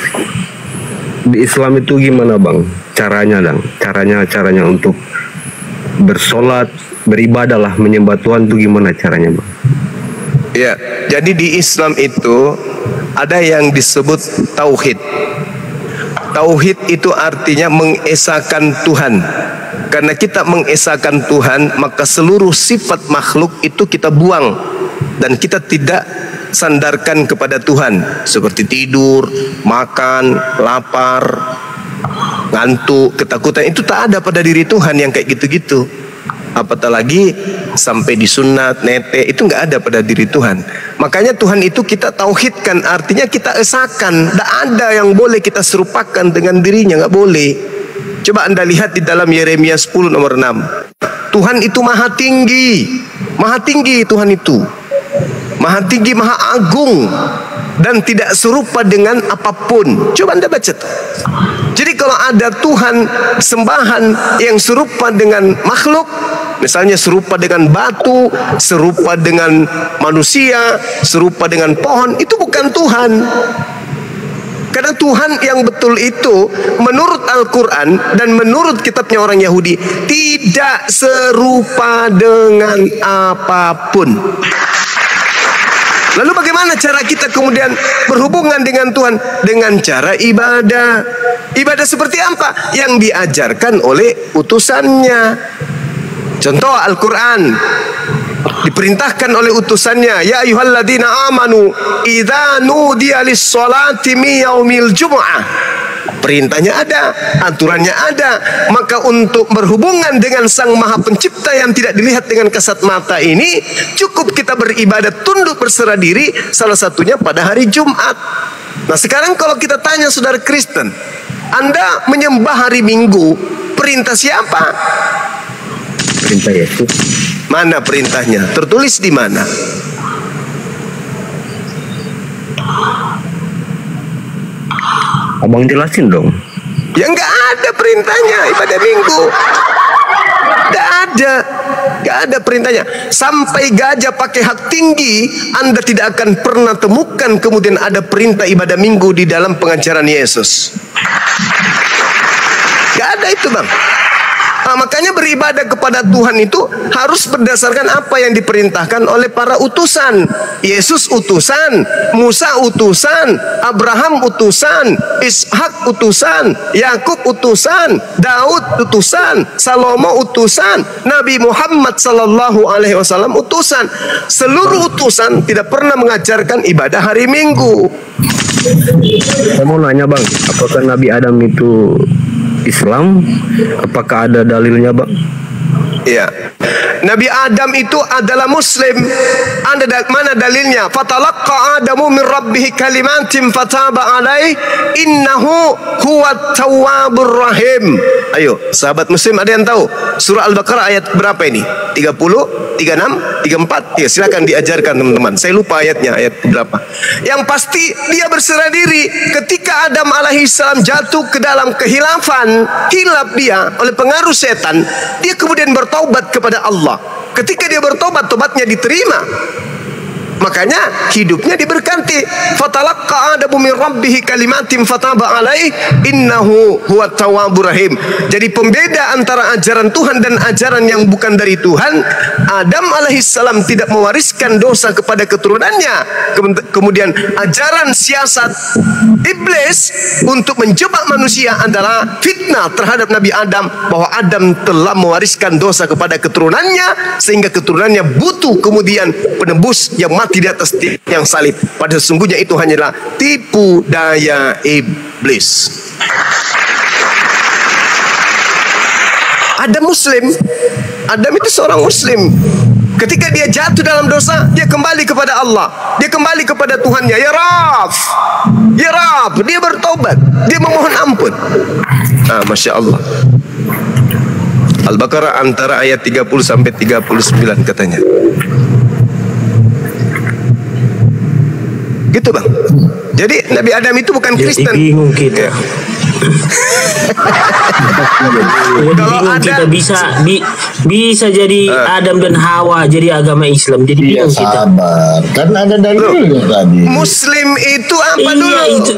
di Islam itu gimana bang? Caranya bang? Caranya caranya untuk bersolat, beribadah lah, menyembah Tuhan itu gimana caranya bang? Ya, jadi di Islam itu ada yang disebut tauhid. Tauhid itu artinya mengesakan Tuhan. Karena kita mengesakan Tuhan, maka seluruh sifat makhluk itu kita buang dan kita tidak sandarkan kepada Tuhan, seperti tidur, makan, lapar, ngantuk, ketakutan. Itu tak ada pada diri Tuhan yang kayak gitu-gitu. Apatah lagi sampai disunat, nete, itu nggak ada pada diri Tuhan. Makanya Tuhan itu kita tauhidkan, artinya kita esakan. Tidak ada yang boleh kita serupakan dengan dirinya, nggak boleh. Coba Anda lihat di dalam Yeremia sepuluh nomor enam. Tuhan itu maha tinggi, maha tinggi Tuhan itu. Maha tinggi, maha agung, dan tidak serupa dengan apapun. Coba Anda baca tuh. Jadi kalau ada Tuhan sembahan yang serupa dengan makhluk, misalnya serupa dengan batu, serupa dengan manusia, serupa dengan pohon, itu bukan Tuhan. Karena Tuhan yang betul itu menurut Al-Quran dan menurut kitabnya orang Yahudi tidak serupa dengan apapun. Lalu bagaimana cara kita kemudian berhubungan dengan Tuhan? Dengan cara ibadah. Ibadah seperti apa? Yang diajarkan oleh utusannya. Contoh Al-Quran. Diperintahkan oleh utusannya. Ya ayyuhalladzina amanu idza nudiya lis-sholati min yaumil jumu'ah. Perintahnya ada, aturannya ada. Maka untuk berhubungan dengan Sang Maha Pencipta yang tidak dilihat dengan kasat mata ini, cukup kita beribadah tunduk berserah diri, salah satunya pada hari Jumat. Nah sekarang kalau kita tanya saudara Kristen, Anda menyembah hari Minggu, perintah siapa? Perintah Yesus. Mana perintahnya? Tertulis di mana? Abang jelasin dong. Ya nggak ada perintahnya ibadah minggu. Nggak ada, nggak ada perintahnya. Sampai gajah pakai hak tinggi, Anda tidak akan pernah temukan kemudian ada perintah ibadah minggu di dalam pengajaran Yesus. Nggak ada itu bang. Nah, makanya beribadah kepada Tuhan itu harus berdasarkan apa yang diperintahkan oleh para utusan. Yesus utusan, Musa utusan, Abraham utusan, Ishak utusan, Yakub utusan, Daud utusan, Salomo utusan, Nabi Muhammad Sallallahu Alaihi Wasallam utusan. Seluruh utusan tidak pernah mengajarkan ibadah hari Minggu. Saya mau nanya bang, apakah Nabi Adam itu Islam? Apakah ada dalilnya bang? Iya, Nabi Adam itu adalah Muslim. Anda da mana dalilnya? Fatalaqqa Adamu min Rabbih kalimatin fataba alaihi innahu huwat tawwabur rahim. Ayo, sahabat Muslim, ada yang tahu Surah Al-Baqarah ayat berapa ini? tiga puluh, tiga puluh enam, tiga puluh empat. Ya, silakan diajarkan teman-teman. Saya lupa ayatnya, ayat berapa. Yang pasti dia berserah diri ketika Adam alaihissalam jatuh ke dalam kehilafan, hilaf dia oleh pengaruh setan. Dia kemudian bertaubat kepada Allah. Ketika dia bertobat, tobatnya diterima. Makanya hidupnya diberkati. Fatalaqqa Adamu min Rabbih kalimatin fataba alaihi innahu huwat tawwabur rahim. Jadi pembeda antara ajaran Tuhan dan ajaran yang bukan dari Tuhan, Adam alaihissalam tidak mewariskan dosa kepada keturunannya. Kemudian ajaran siasat iblis untuk menjebak manusia adalah fitnah terhadap Nabi Adam, bahwa Adam telah mewariskan dosa kepada keturunannya sehingga keturunannya butuh kemudian penebus yang mati di atas yang salib. Pada sesungguhnya itu hanyalah tipu daya iblis. Adam Muslim, Adam itu seorang Muslim. Ketika dia jatuh dalam dosa, dia kembali kepada Allah, dia kembali kepada Tuhannya. Ya Rabb, Ya Rabb, dia bertobat, dia memohon ampun. Ah, masya Allah. Al-Baqarah antara ayat tiga puluh sampai tiga puluh sembilan katanya. Gitu bang. Jadi Nabi Adam itu bukan Kristen. Jadi bingung kita. Kalau ada kita bisa bi, bisa jadi uh, Adam dan Hawa jadi agama Islam. Jadi iya, bingung kita. Sabar. Karena ada dalilnya tadi. Muslim itu apa iya, dulu? Itu.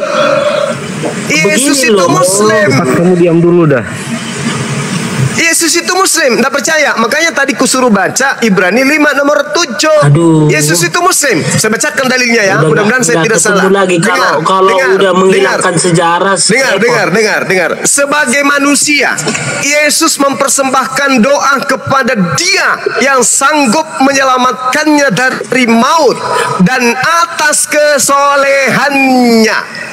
Yesus itu loh. Muslim. Oh, kamu diam dulu dah. Yesus itu Muslim, tidak percaya. Makanya tadi kusuruh baca Ibrani lima nomor tujuh. Aduh. Yesus itu Muslim. Saya bacakan dalilnya ya. Mudah-mudahan saya tidak salah. Lagi. Dengar, kalau kalau dengar, udah menghilangkan sejarah. Dengar, dengar, dengar, dengar. Sebagai manusia, Yesus mempersembahkan doa kepada Dia yang sanggup menyelamatkannya dari maut dan atas kesolehannya.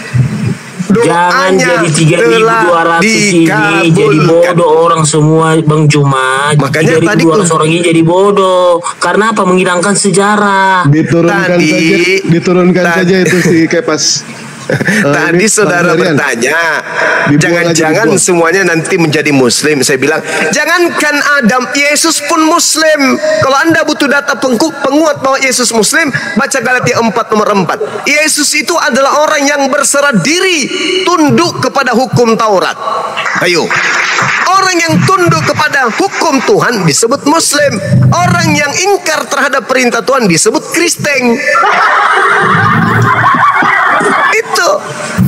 Jangan jadi tiga ribu dua ratus ini jadi bodoh orang semua Bang Juma. Makanya tadi orang ini jadi bodoh. Karena apa? Menghilangkan sejarah. Diturunkan tadi, saja, diturunkan tadi, saja itu si Kepas. Tadi saudara bertanya, jangan-jangan semuanya nanti menjadi Muslim. Saya bilang, jangankan Adam, Yesus pun Muslim. Kalau Anda butuh data penguat bahwa Yesus Muslim, baca Galatia empat nomor empat. Yesus itu adalah orang yang berserah diri, tunduk kepada hukum Taurat. Ayo. Orang yang tunduk kepada hukum Tuhan disebut Muslim. Orang yang ingkar terhadap perintah Tuhan disebut Kristen. Itu.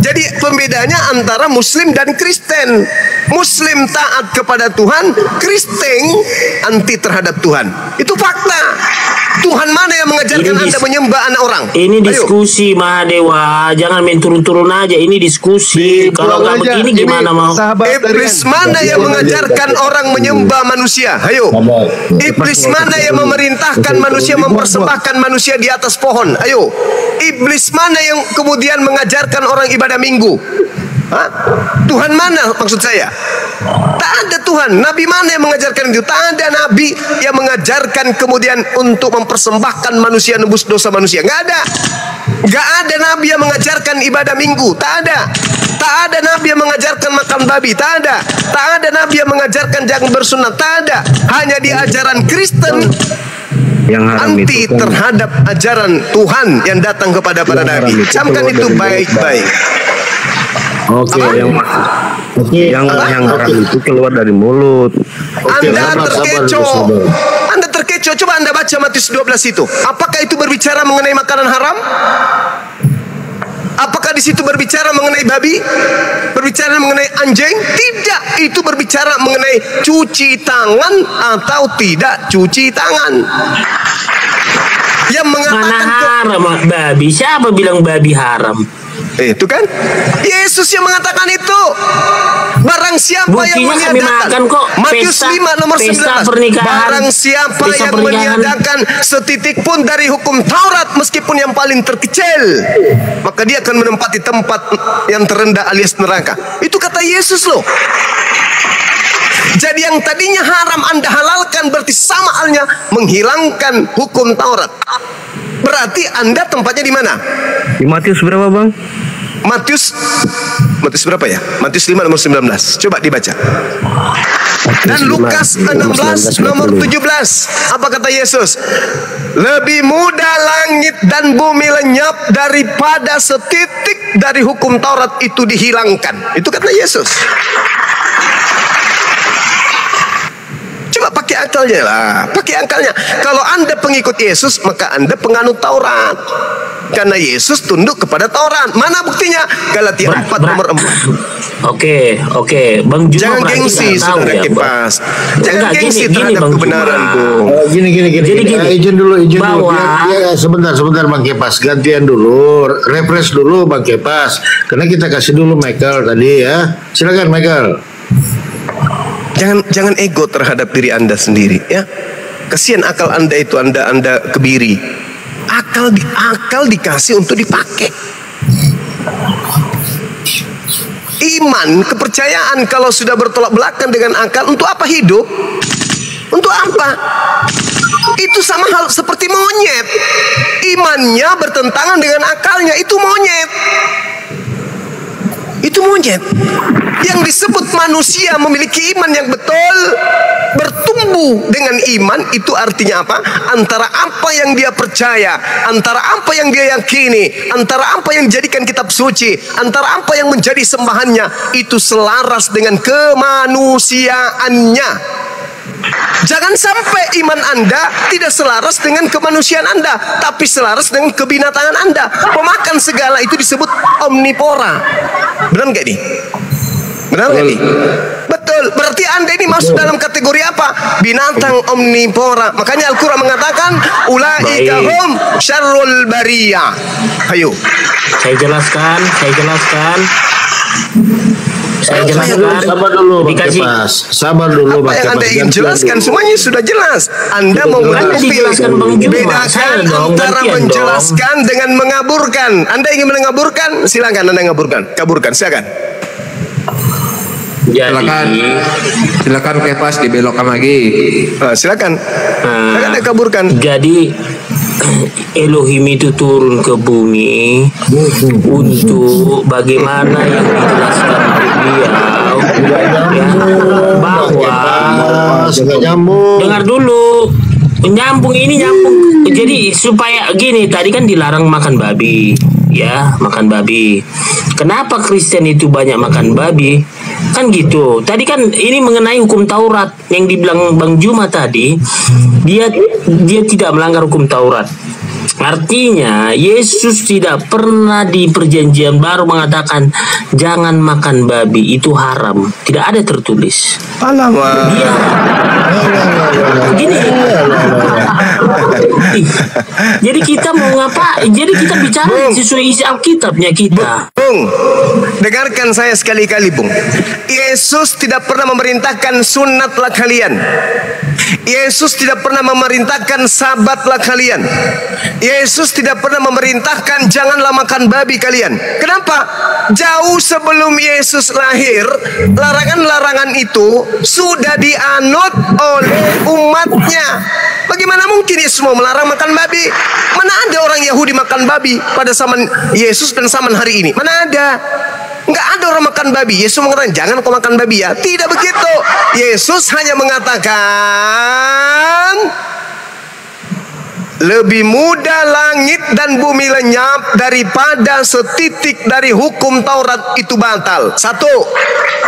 Jadi pembedanya antara Muslim dan Kristen. Muslim taat kepada Tuhan, Kristen anti terhadap Tuhan. Itu fakta. Tuhan mana yang mengajarkan Anda menyembah anak orang? Ini diskusi Mahadewa, jangan main turun-turun aja. Ini diskusi. Kalau nggak begini gimana mau? Iblis mana yang mengajarkan orang menyembah manusia? Ayo. Iblis mana yang memerintahkan manusia mempersembahkan manusia di atas pohon? Ayo. Iblis mana yang kemudian mengajarkan orang ibadah minggu? Hah? Tuhan mana maksud saya? Tak ada Tuhan. Nabi mana yang mengajarkan itu? Tak ada Nabi yang mengajarkan kemudian untuk mempersembahkan manusia, nebus dosa manusia. Nggak ada. Nggak ada Nabi yang mengajarkan ibadah minggu. Tak ada. Tak ada Nabi yang mengajarkan makan babi. Tak ada. Tak ada Nabi yang mengajarkan jangan bersunat. Tak ada. Hanya di ajaran Kristen yang anti itu kan terhadap ajaran Tuhan yang datang kepada para nabi. Camkan itu baik-baik. Oke, okay, yang okay, yang apa? Yang haram okay itu keluar dari mulut. Okay, Anda terkecoh. Anda terkecoh. Coba Anda baca Matius dua belas itu. Apakah itu berbicara mengenai makanan haram? Apakah di situ berbicara mengenai babi? Berbicara mengenai anjing? Tidak. Itu berbicara mengenai cuci tangan atau tidak cuci tangan. Yang mengatakan mana haram babi? Siapa bilang babi haram? Itu kan Yesus yang mengatakan itu. Barang siapa buktinya yang meniadakan kok, Matius pesta, lima nomor sembilan belas. Barang siapa yang meniadakan setitik pun dari hukum Taurat meskipun yang paling terkecil, maka dia akan menempati tempat yang terendah alias neraka. Itu kata Yesus loh. Jadi yang tadinya haram Anda halalkan, berarti sama halnya menghilangkan hukum Taurat. Berarti Anda tempatnya di mana? Di Matius berapa, Bang? Matius Matius berapa ya? Matius lima nomor sembilan belas. Coba dibaca. Dan Lukas enam belas nomor tujuh belas. Apa kata Yesus? Lebih mudah langit dan bumi lenyap daripada setitik dari hukum Taurat itu dihilangkan. Itu kata Yesus. Coba pakai akalnya lah, pakai akalnya. Kalau Anda pengikut Yesus, maka Anda penganut Taurat. Karena Yesus tunduk kepada Taurat. Mana buktinya? Galatia empat nomor empat. Oke, oke. Bang Zuma jangan gengsi, saudara ya, Kepas. Jangan gengsi terhadap kebenaran, Bung. Gini, gini, gini. Jadi gini. Izin dulu, izin dulu. Ya, sebentar, sebentar Bang Kepas. Gantian dulu, refresh dulu Bang Kepas. Karena kita kasih dulu Mikael tadi ya. Silakan Mikael. Jangan jangan ego terhadap diri Anda sendiri ya. Kasihan akal Anda itu, Anda Anda kebiri. Akal di akal dikasih untuk dipakai. Iman, kepercayaan kalau sudah bertolak belakang dengan akal, untuk apa hidup? Untuk apa? Itu sama hal seperti monyet. Imannya bertentangan dengan akalnya, itu monyet. Itu monyet. Yang disebut manusia memiliki iman yang betul, bertumbuh dengan iman, itu artinya apa? Antara apa yang dia percaya, antara apa yang dia yakini, antara apa yang dijadikan kitab suci, antara apa yang menjadi sembahannya, itu selaras dengan kemanusiaannya. Jangan sampai iman Anda tidak selaras dengan kemanusiaan Anda, tapi selaras dengan kebinatangan Anda. Pemakan segala itu disebut omnivora. Benar nggak nih? Benar nggak nih? Betul. Berarti Anda ini masuk dalam kategori apa? Binatang omnivora. Makanya Al-Quran mengatakan ulaika hum syarrul bariyah. Ayo. Saya jelaskan, saya jelaskan. Saya jelaskan. Sabar dulu, dikasih. Sabar dulu, Pak. Apa yang Anda ingin jelaskan semuanya sudah jelas. Anda mau menjelaskan, bedakan antara menjelaskan dengan mengaburkan. Anda ingin mengaburkan, silakan Anda ngaburkan, kaburkan, silakan. Jadi, silakan, silakan Kepas dibelokkan lagi. Uh, silakan, silakan uh, kaburkan. Jadi Elohim itu turun ke bumi untuk bagaimana yang dijelaskan beliau ya, bahwa dengar dulu. Nyambung ini nyambung. Jadi supaya gini, tadi kan dilarang makan babi, ya, makan babi. Kenapa Kristen itu banyak makan babi? Kan gitu. Tadi kan ini mengenai hukum Taurat yang dibilang Bang Zuma tadi, dia dia tidak melanggar hukum Taurat. Artinya Yesus tidak pernah di perjanjian baru mengatakan jangan makan babi, itu haram. Tidak ada tertulis. Alamak. Dia gini. Jadi kita mau ngapa? Jadi kita bicara Bung, sesuai isi Alkitabnya kita. Bung, dengarkan saya sekali-kali, Bung. Yesus tidak pernah memerintahkan sunatlah kalian. Yesus tidak pernah memerintahkan sabatlah kalian. Yesus tidak pernah memerintahkan janganlah makan babi kalian. Kenapa? Jauh sebelum Yesus lahir, larangan-larangan itu sudah dianut oleh umatnya. Bagaimana mungkin Yesus mau melarang makan babi? Mana ada orang Yahudi makan babi pada zaman Yesus dan zaman hari ini? Mana ada? Nggak ada orang makan babi. Yesus mengatakan jangan kau makan babi ya. Tidak begitu. Yesus hanya mengatakan lebih mudah langit dan bumi lenyap daripada setitik dari hukum Taurat itu batal. Satu,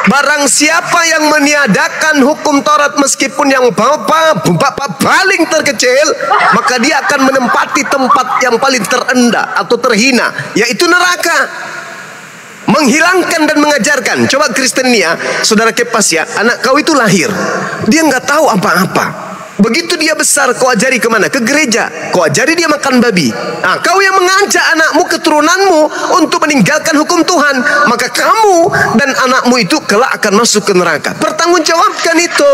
barang siapa yang meniadakan hukum Taurat meskipun yang bapa, bapa paling terkecil, maka dia akan menempati tempat yang paling terendah atau terhina, yaitu neraka. Menghilangkan dan mengajarkan. Coba Kristen ya, saudara Kepas ya, anak kau itu lahir, dia nggak tahu apa-apa. Begitu dia besar, kau ajari kemana? Ke gereja. Kau ajari dia makan babi. Nah, kau yang mengajak anakmu, keturunanmu untuk meninggalkan hukum Tuhan, maka kamu dan anakmu itu kelak akan masuk ke neraka. Pertanggungjawabkan itu.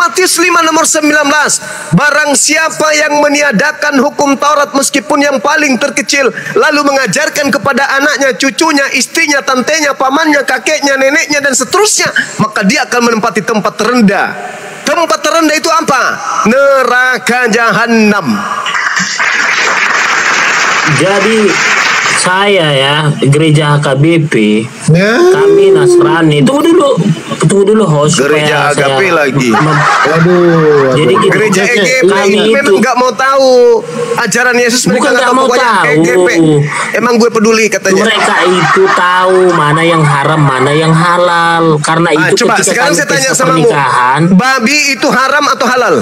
Matius lima nomor sembilan belas. Barang siapa yang meniadakan hukum Taurat meskipun yang paling terkecil, lalu mengajarkan kepada anaknya, cucunya, istrinya, tantenya, pamannya, kakeknya, neneknya, dan seterusnya, maka dia akan menempati tempat terendah. Tempat terendah itu apa? Neraka jahanam. Jadi saya ya, gereja H K B P, yeah. Kami Nasrani. Tunggu dulu, tunggu dulu host. Gereja H K B P lagi. Waduh. Jadi gitu, gereja E G P memang nggak mau tahu ajaran Yesus. Bukan nggak mau tahu. E G P. Emang gue peduli katanya. Mereka itu tahu mana yang haram, mana yang halal. Karena itu ah, coba, ketika sekarang saya tanya sama pernikahan, babi itu haram atau halal?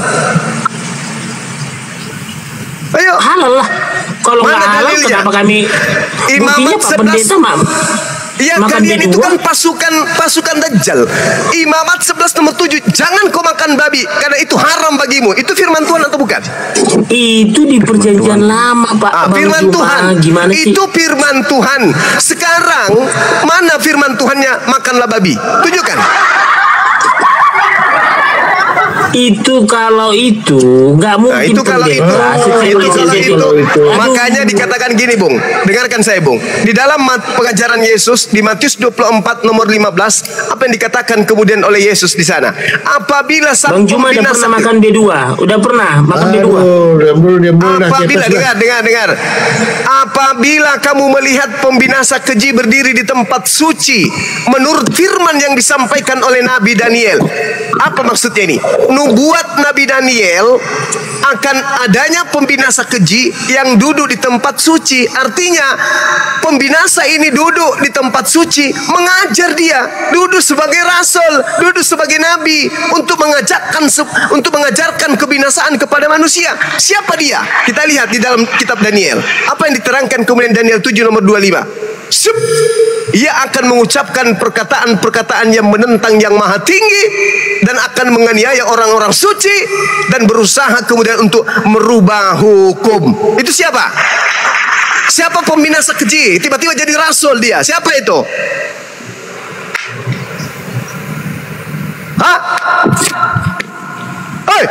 Ayo. Halal lah. Kalau nggak halal, kenapa kami? Imamat sebelas. Iya, kalian itu kan pasukan pasukan Dajjal. Imamat sebelas nomor tujuh. Jangan kau makan babi karena itu haram bagimu. Itu firman Tuhan atau bukan? Itu di perjanjian lama, Pak. Ah, firman Tuhan. Gimana sih? Itu firman Tuhan. Sekarang mana firman Tuhannya makanlah babi? Tunjukkan. Itu kalau itu nggak mungkin. Nah, itu kalau itu, oh, itu, kalau itu. itu. Makanya dikatakan gini, Bung. Dengarkan saya, Bung. Di dalam pengajaran Yesus di Matius dua puluh empat nomor lima belas, apa yang dikatakan kemudian oleh Yesus di sana? Apabila satu Bang Juma udah pernah makan B dua, udah pernah makan B dua. Apabila dengar, dengar, dengar. Apabila kamu melihat pembinasa keji berdiri di tempat suci, menurut firman yang disampaikan oleh Nabi Daniel. Apa maksudnya ini? Nubuat Nabi Daniel akan adanya pembinasa keji yang duduk di tempat suci. Artinya pembinasa ini duduk di tempat suci, mengajar dia, duduk sebagai rasul, duduk sebagai nabi untuk mengajarkan untuk mengajarkan kebinasaan kepada manusia. Siapa dia? Kita lihat di dalam kitab Daniel. Apa yang diterangkan kemudian Daniel tujuh nomor dua puluh lima. Sup. Ia akan mengucapkan perkataan-perkataan yang menentang yang maha tinggi dan akan menganiaya orang-orang suci dan berusaha kemudian untuk merubah hukum. Itu siapa? Siapa pembinasa keji? Tiba-tiba jadi rasul dia. Siapa itu? Hah? Hei!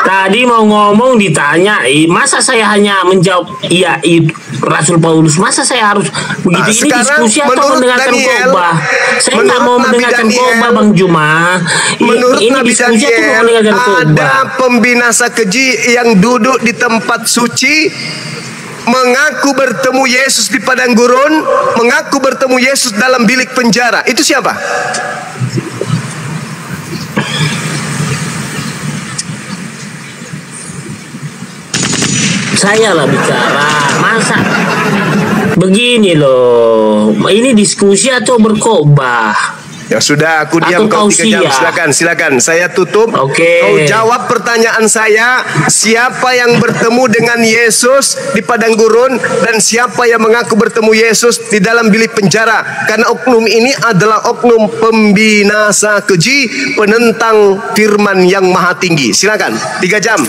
Tadi mau ngomong ditanya, masa saya hanya menjawab iya itu Rasul Paulus, masa saya harus begitu? Nah, ini diskusi atau mendengarkan khotbah? Saya nggak mau mendengarkan khotbah, Bang Juma. Menurut ini Nabi diskusi Daniel, atau mendengarkan ada pembinasa keji yang duduk di tempat suci, mengaku bertemu Yesus di padang gurun, mengaku bertemu Yesus dalam bilik penjara. Itu siapa? Saya lah bicara, masa begini loh, ini diskusi atau berkhotbah? Ya sudah, aku diam kau tiga jam, silakan, silakan, saya tutup. Oke. Okay. Kau jawab pertanyaan saya, siapa yang bertemu dengan Yesus di padang gurun dan siapa yang mengaku bertemu Yesus di dalam bilik penjara? Karena oknum ini adalah oknum pembinasa keji, penentang firman yang maha tinggi. Silakan, tiga jam.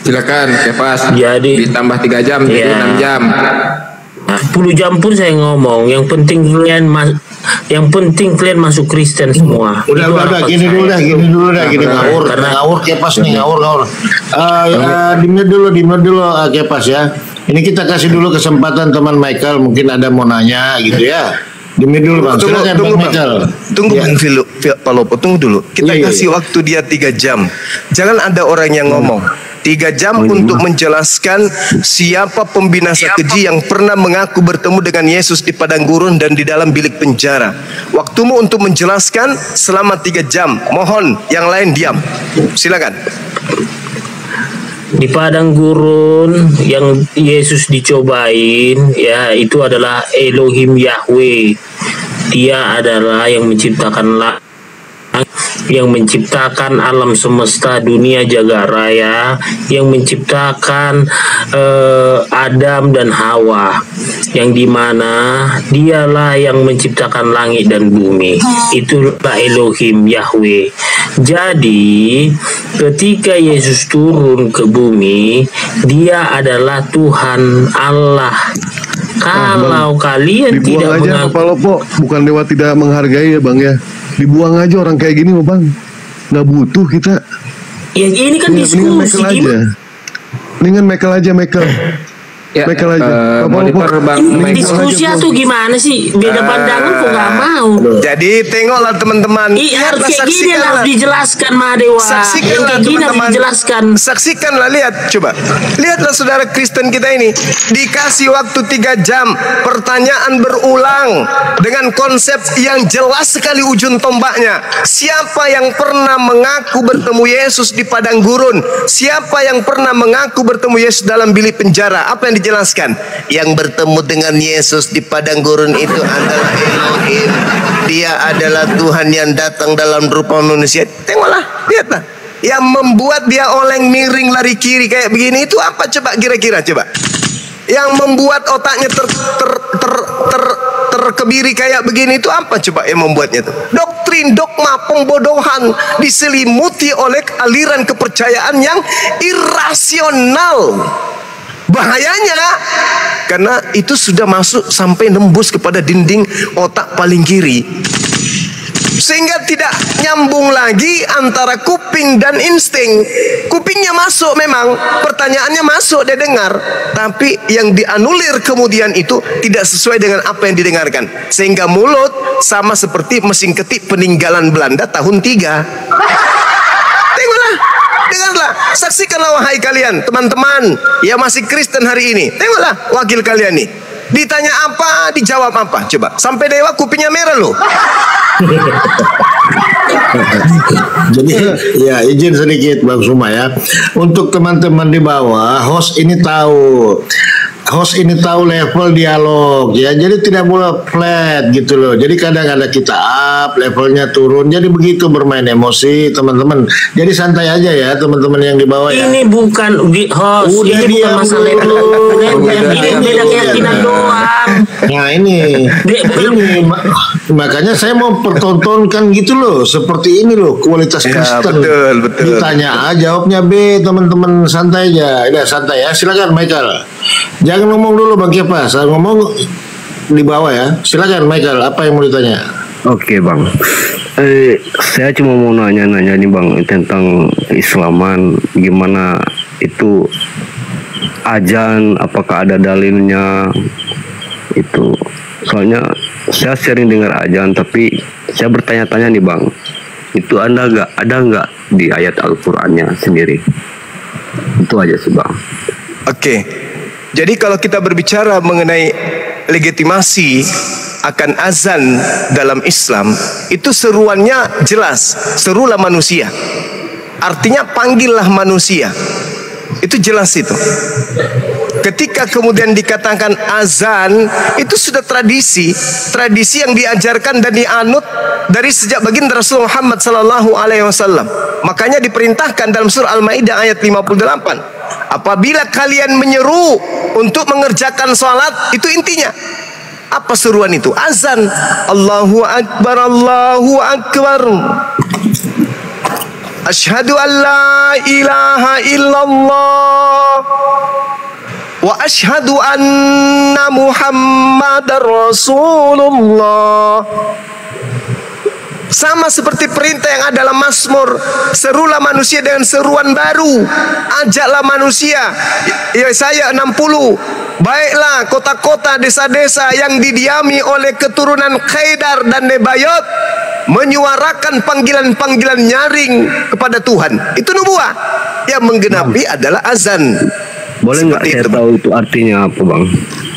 Silakan, Kepas. Jadi ditambah tiga jam, ya. Jadi enam jam. sepuluh jam pun saya ngomong. Yang penting kalian, yang penting kalian masuk Kristen semua. Udah, udah, udah, gini dulu dah, gini dulu dah, gini ngawur, ngawur Kepas nih, ngawur, ngawur. Uh, uh, dimnya dulu, dimnya dulu uh, Kepas ya. Ini kita kasih dulu kesempatan teman Michael, mungkin ada mau nanya gitu ya. Demi dulu Bang, tunggu, silakan, tunggu, Bang. Tunggu ya. Bang Filo, Palopo, tunggu dulu. Kita ya, kasih ya, ya. waktu dia tiga jam. Jangan ada orang yang ngomong tiga jam oh, untuk ya. menjelaskan siapa pembinasa siapa? keji yang pernah mengaku bertemu dengan Yesus di padang gurun dan di dalam bilik penjara. Waktumu untuk menjelaskan selama tiga jam. Mohon yang lain diam. Silakan. Di padang gurun yang Yesus dicobain ya, itu adalah Elohim Yahweh. Dia adalah yang menciptakan langit yang menciptakan alam semesta dunia jagat raya, yang menciptakan eh, Adam dan Hawa, yang dimana dialah yang menciptakan langit dan bumi. Itulah Elohim Yahweh. Jadi ketika Yesus turun ke bumi, dia adalah Tuhan Allah. Kalau bang, kalian dibuang tidak aja mengaku, kepala po, bukan lewat tidak menghargai ya bang ya, dibuang aja orang kayak gini bang, nggak butuh kita. Ya ini kan diskusi aja, mendingan Mikael aja Mikael. Ya, Mikael aja. Uh, monitor bang. Mikael diskusi aja, tuh gimana sih? Beda pandangan uh, kok nggak mau. Jadi tengoklah teman-teman. Iya harus kayak gini harus dijelaskan Madewa. Saksikanlah teman-teman. Dijelaskan. Saksikanlah, lihat coba. Lihatlah saudara Kristen kita ini dikasih waktu tiga jam, pertanyaan berulang dengan konsep yang jelas sekali ujung tombaknya. Siapa yang pernah mengaku bertemu Yesus di padang gurun? Siapa yang pernah mengaku bertemu Yesus dalam bilik penjara? Apa yang jelaskan, yang bertemu dengan Yesus di padang gurun itu adalah Elohim. Dia adalah Tuhan yang datang dalam rupa manusia. Tengoklah, lihatlah. Yang membuat dia oleng miring lari kiri kayak begini itu apa coba kira-kira coba? Yang membuat otaknya ter ter ter, ter terkebiri kayak begini itu apa coba yang membuatnya tuh? Doktrin, dogma, pembodohan diselimuti oleh aliran kepercayaan yang irasional. Bahayanya karena itu sudah masuk sampai nembus kepada dinding otak paling kiri, sehingga tidak nyambung lagi antara kuping dan insting. Kupingnya masuk memang, pertanyaannya masuk, dia dengar, tapi yang dianulir kemudian itu tidak sesuai dengan apa yang didengarkan, sehingga mulut sama seperti mesin ketik peninggalan Belanda tahun tiga. Dengarlah, saksikanlah wahai kalian, teman-teman yang masih Kristen hari ini. Tengoklah wakil kalian nih, ditanya apa, dijawab apa. Coba, sampai dewa kupingnya merah loh. Jadi ya izin sedikit Bang Zuma ya. Untuk teman-teman di bawah, host ini tahu, host ini tahu level dialog ya. Jadi tidak boleh flat gitu loh. Jadi kadang-kadang kita up, levelnya turun. Jadi begitu bermain emosi teman-teman. Jadi santai aja ya teman-teman yang di bawah ya. Ini bukan host, udah ini bukan masalah level. Ini beda keyakinan doang. Nah ini, ini makanya saya mau pertontonkan gitu loh. Seperti ini loh kualitas ya, Kristen. Betul, betul. Ditanya A, jawabnya B, teman-teman santai aja. Udah santai ya. Silakan Mikael. Jangan ngomong dulu Bang Kepas, saya ngomong di bawah ya. Silakan Mikael, apa yang mau ditanya? Oke Bang, eh, saya cuma mau nanya-nanya nih Bang tentang keislaman, gimana itu ajan, apakah ada dalilnya itu? Soalnya saya sering dengar ajan, tapi saya bertanya-tanya nih Bang, itu anda nggak ada nggak di ayat Al-Qur'annya sendiri? Itu aja sih Bang. Oke. Jadi kalau kita berbicara mengenai legitimasi akan azan dalam Islam, itu seruannya jelas, serulah manusia. Artinya panggillah manusia. Itu jelas itu. Ketika kemudian dikatakan azan, itu sudah tradisi, tradisi yang diajarkan dan dianut dari sejak baginda Rasul Muhammad sallallahu alaihi wasallam. Makanya diperintahkan dalam surah Al-Maidah ayat lima puluh delapan. Apabila kalian menyeru untuk mengerjakan salat, itu intinya. Apa seruan itu? Azan. Allahu Akbar, Allahu Akbar. Asyhadu an la ilaha illallah. Wa asyhadu anna Muhammadar Rasulullah. Sama seperti perintah yang ada dalam Mazmur, serulah manusia dengan seruan baru, ajaklah manusia. Yesaya enam puluh, baiklah kota-kota, desa-desa yang didiami oleh keturunan Kedar dan Nebayot, menyuarakan panggilan-panggilan nyaring kepada Tuhan. Itu nubuah yang menggenapi bang, adalah azan. Boleh nggak saya itu, tahu itu artinya apa Bang?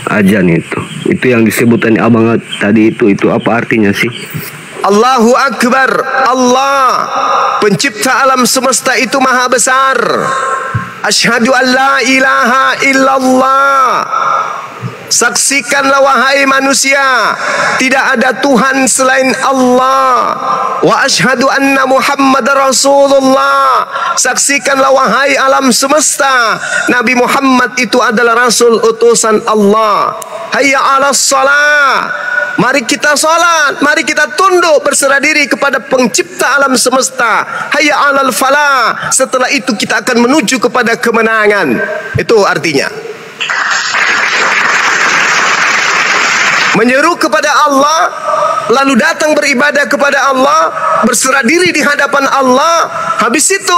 Azan itu, itu yang disebutkan abang tadi itu, itu apa artinya sih? Allahu Akbar, Allah pencipta alam semesta itu maha besar. Asyhadu an la ilaha illallah. Saksikanlah wahai manusia, tidak ada Tuhan selain Allah. Wa asyhadu anna Muhammad Rasulullah. Saksikanlah wahai alam semesta, Nabi Muhammad itu adalah Rasul utusan Allah. Hayya alas salat. Mari kita salat, mari kita tunduk berserah diri kepada pencipta alam semesta. Hayya alal falah. Setelah itu kita akan menuju kepada kemenangan. Itu artinya menyeru kepada Allah, lalu datang beribadah kepada Allah, berserah diri di hadapan Allah, habis itu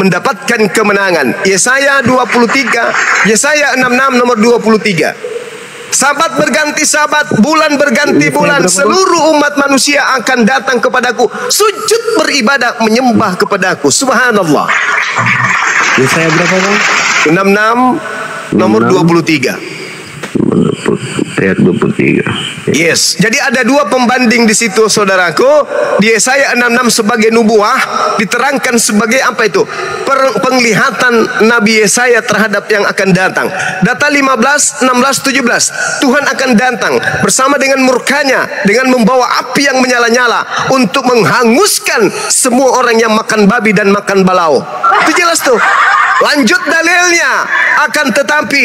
mendapatkan kemenangan. Yesaya dua puluh tiga, Yesaya enam puluh enam nomor dua puluh tiga. Sabat berganti sabat, bulan berganti bulan, seluruh umat manusia akan datang kepadaku, sujud beribadah menyembah kepadaku. Subhanallah. Yesaya berapa bang? enam puluh enam nomor dua puluh tiga. dua puluh tiga. Yes, jadi ada dua pembanding di situ saudaraku. Di Yesaya enam puluh enam sebagai nubuah diterangkan sebagai apa itu? Penglihatan Nabi Yesaya terhadap yang akan datang. Data lima belas, enam belas, tujuh belas, Tuhan akan datang bersama dengan murkanya, dengan membawa api yang menyala-nyala untuk menghanguskan semua orang yang makan babi dan makan balao. Itu jelas tuh. Lanjut dalilnya, akan tetapi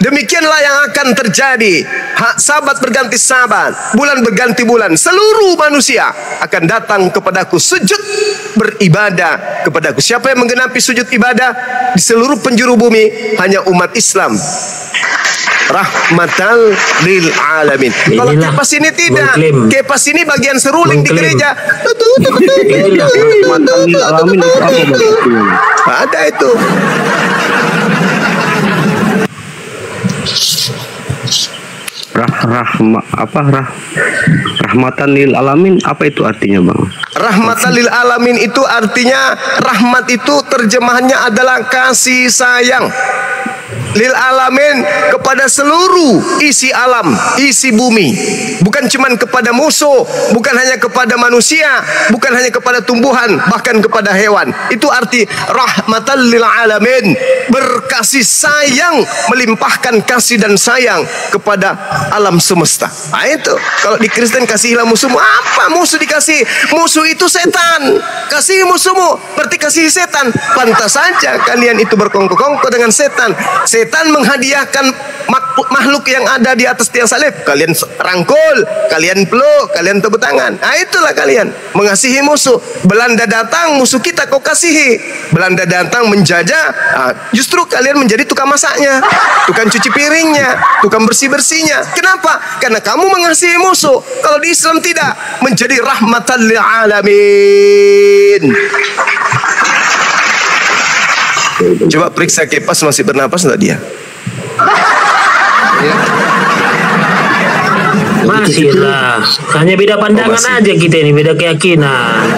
demikianlah yang akan terjadi. Hak sabat berganti sabat, bulan berganti bulan, seluruh manusia akan datang kepadaku, sujud beribadah kepadaku. Siapa yang menggenapi sujud ibadah di seluruh penjuru bumi? Hanya umat Islam. Rahmatan lil alamin. Kalau Kepas ini tidak, Kepas ini bagian seruling di gereja. Ada itu. Rahma apa rah rahmatan lil alamin, apa itu artinya bang? Rahmatan lil alamin itu artinya, rahmat itu terjemahannya adalah kasih sayang. Lil alamin kepada seluruh isi alam, isi bumi. Bukan cuman kepada musuh, bukan hanya kepada manusia, bukan hanya kepada tumbuhan, bahkan kepada hewan. Itu arti rahmatan lil alamin, berkasih sayang, melimpahkan kasih dan sayang kepada alam semesta. Nah itu, kalau di Kristen kasihilah musuhmu. Apa musuh dikasih? Musuh itu setan. Kasih musuhmu berarti kasih setan. Pantas saja kalian itu berkongkok-kongkok dengan setan. Setan menghadiahkan makhluk yang ada di atas tiang salib. Kalian rangkul, kalian peluk, kalian tepuk tangan. Nah itulah kalian mengasihi musuh. Belanda datang, musuh kita kau kasihi. Belanda datang menjajah, nah, justru kalian menjadi tukang masaknya, tukang cuci piringnya, tukang bersih-bersihnya. Kenapa? Karena kamu mengasihi musuh. Kalau di Islam tidak, menjadi rahmatan lil alamin. Coba periksa Kepas masih bernapas enggak dia? Ya. Masih lah. Hanya beda pandangan oh, aja kita ini, beda keyakinan.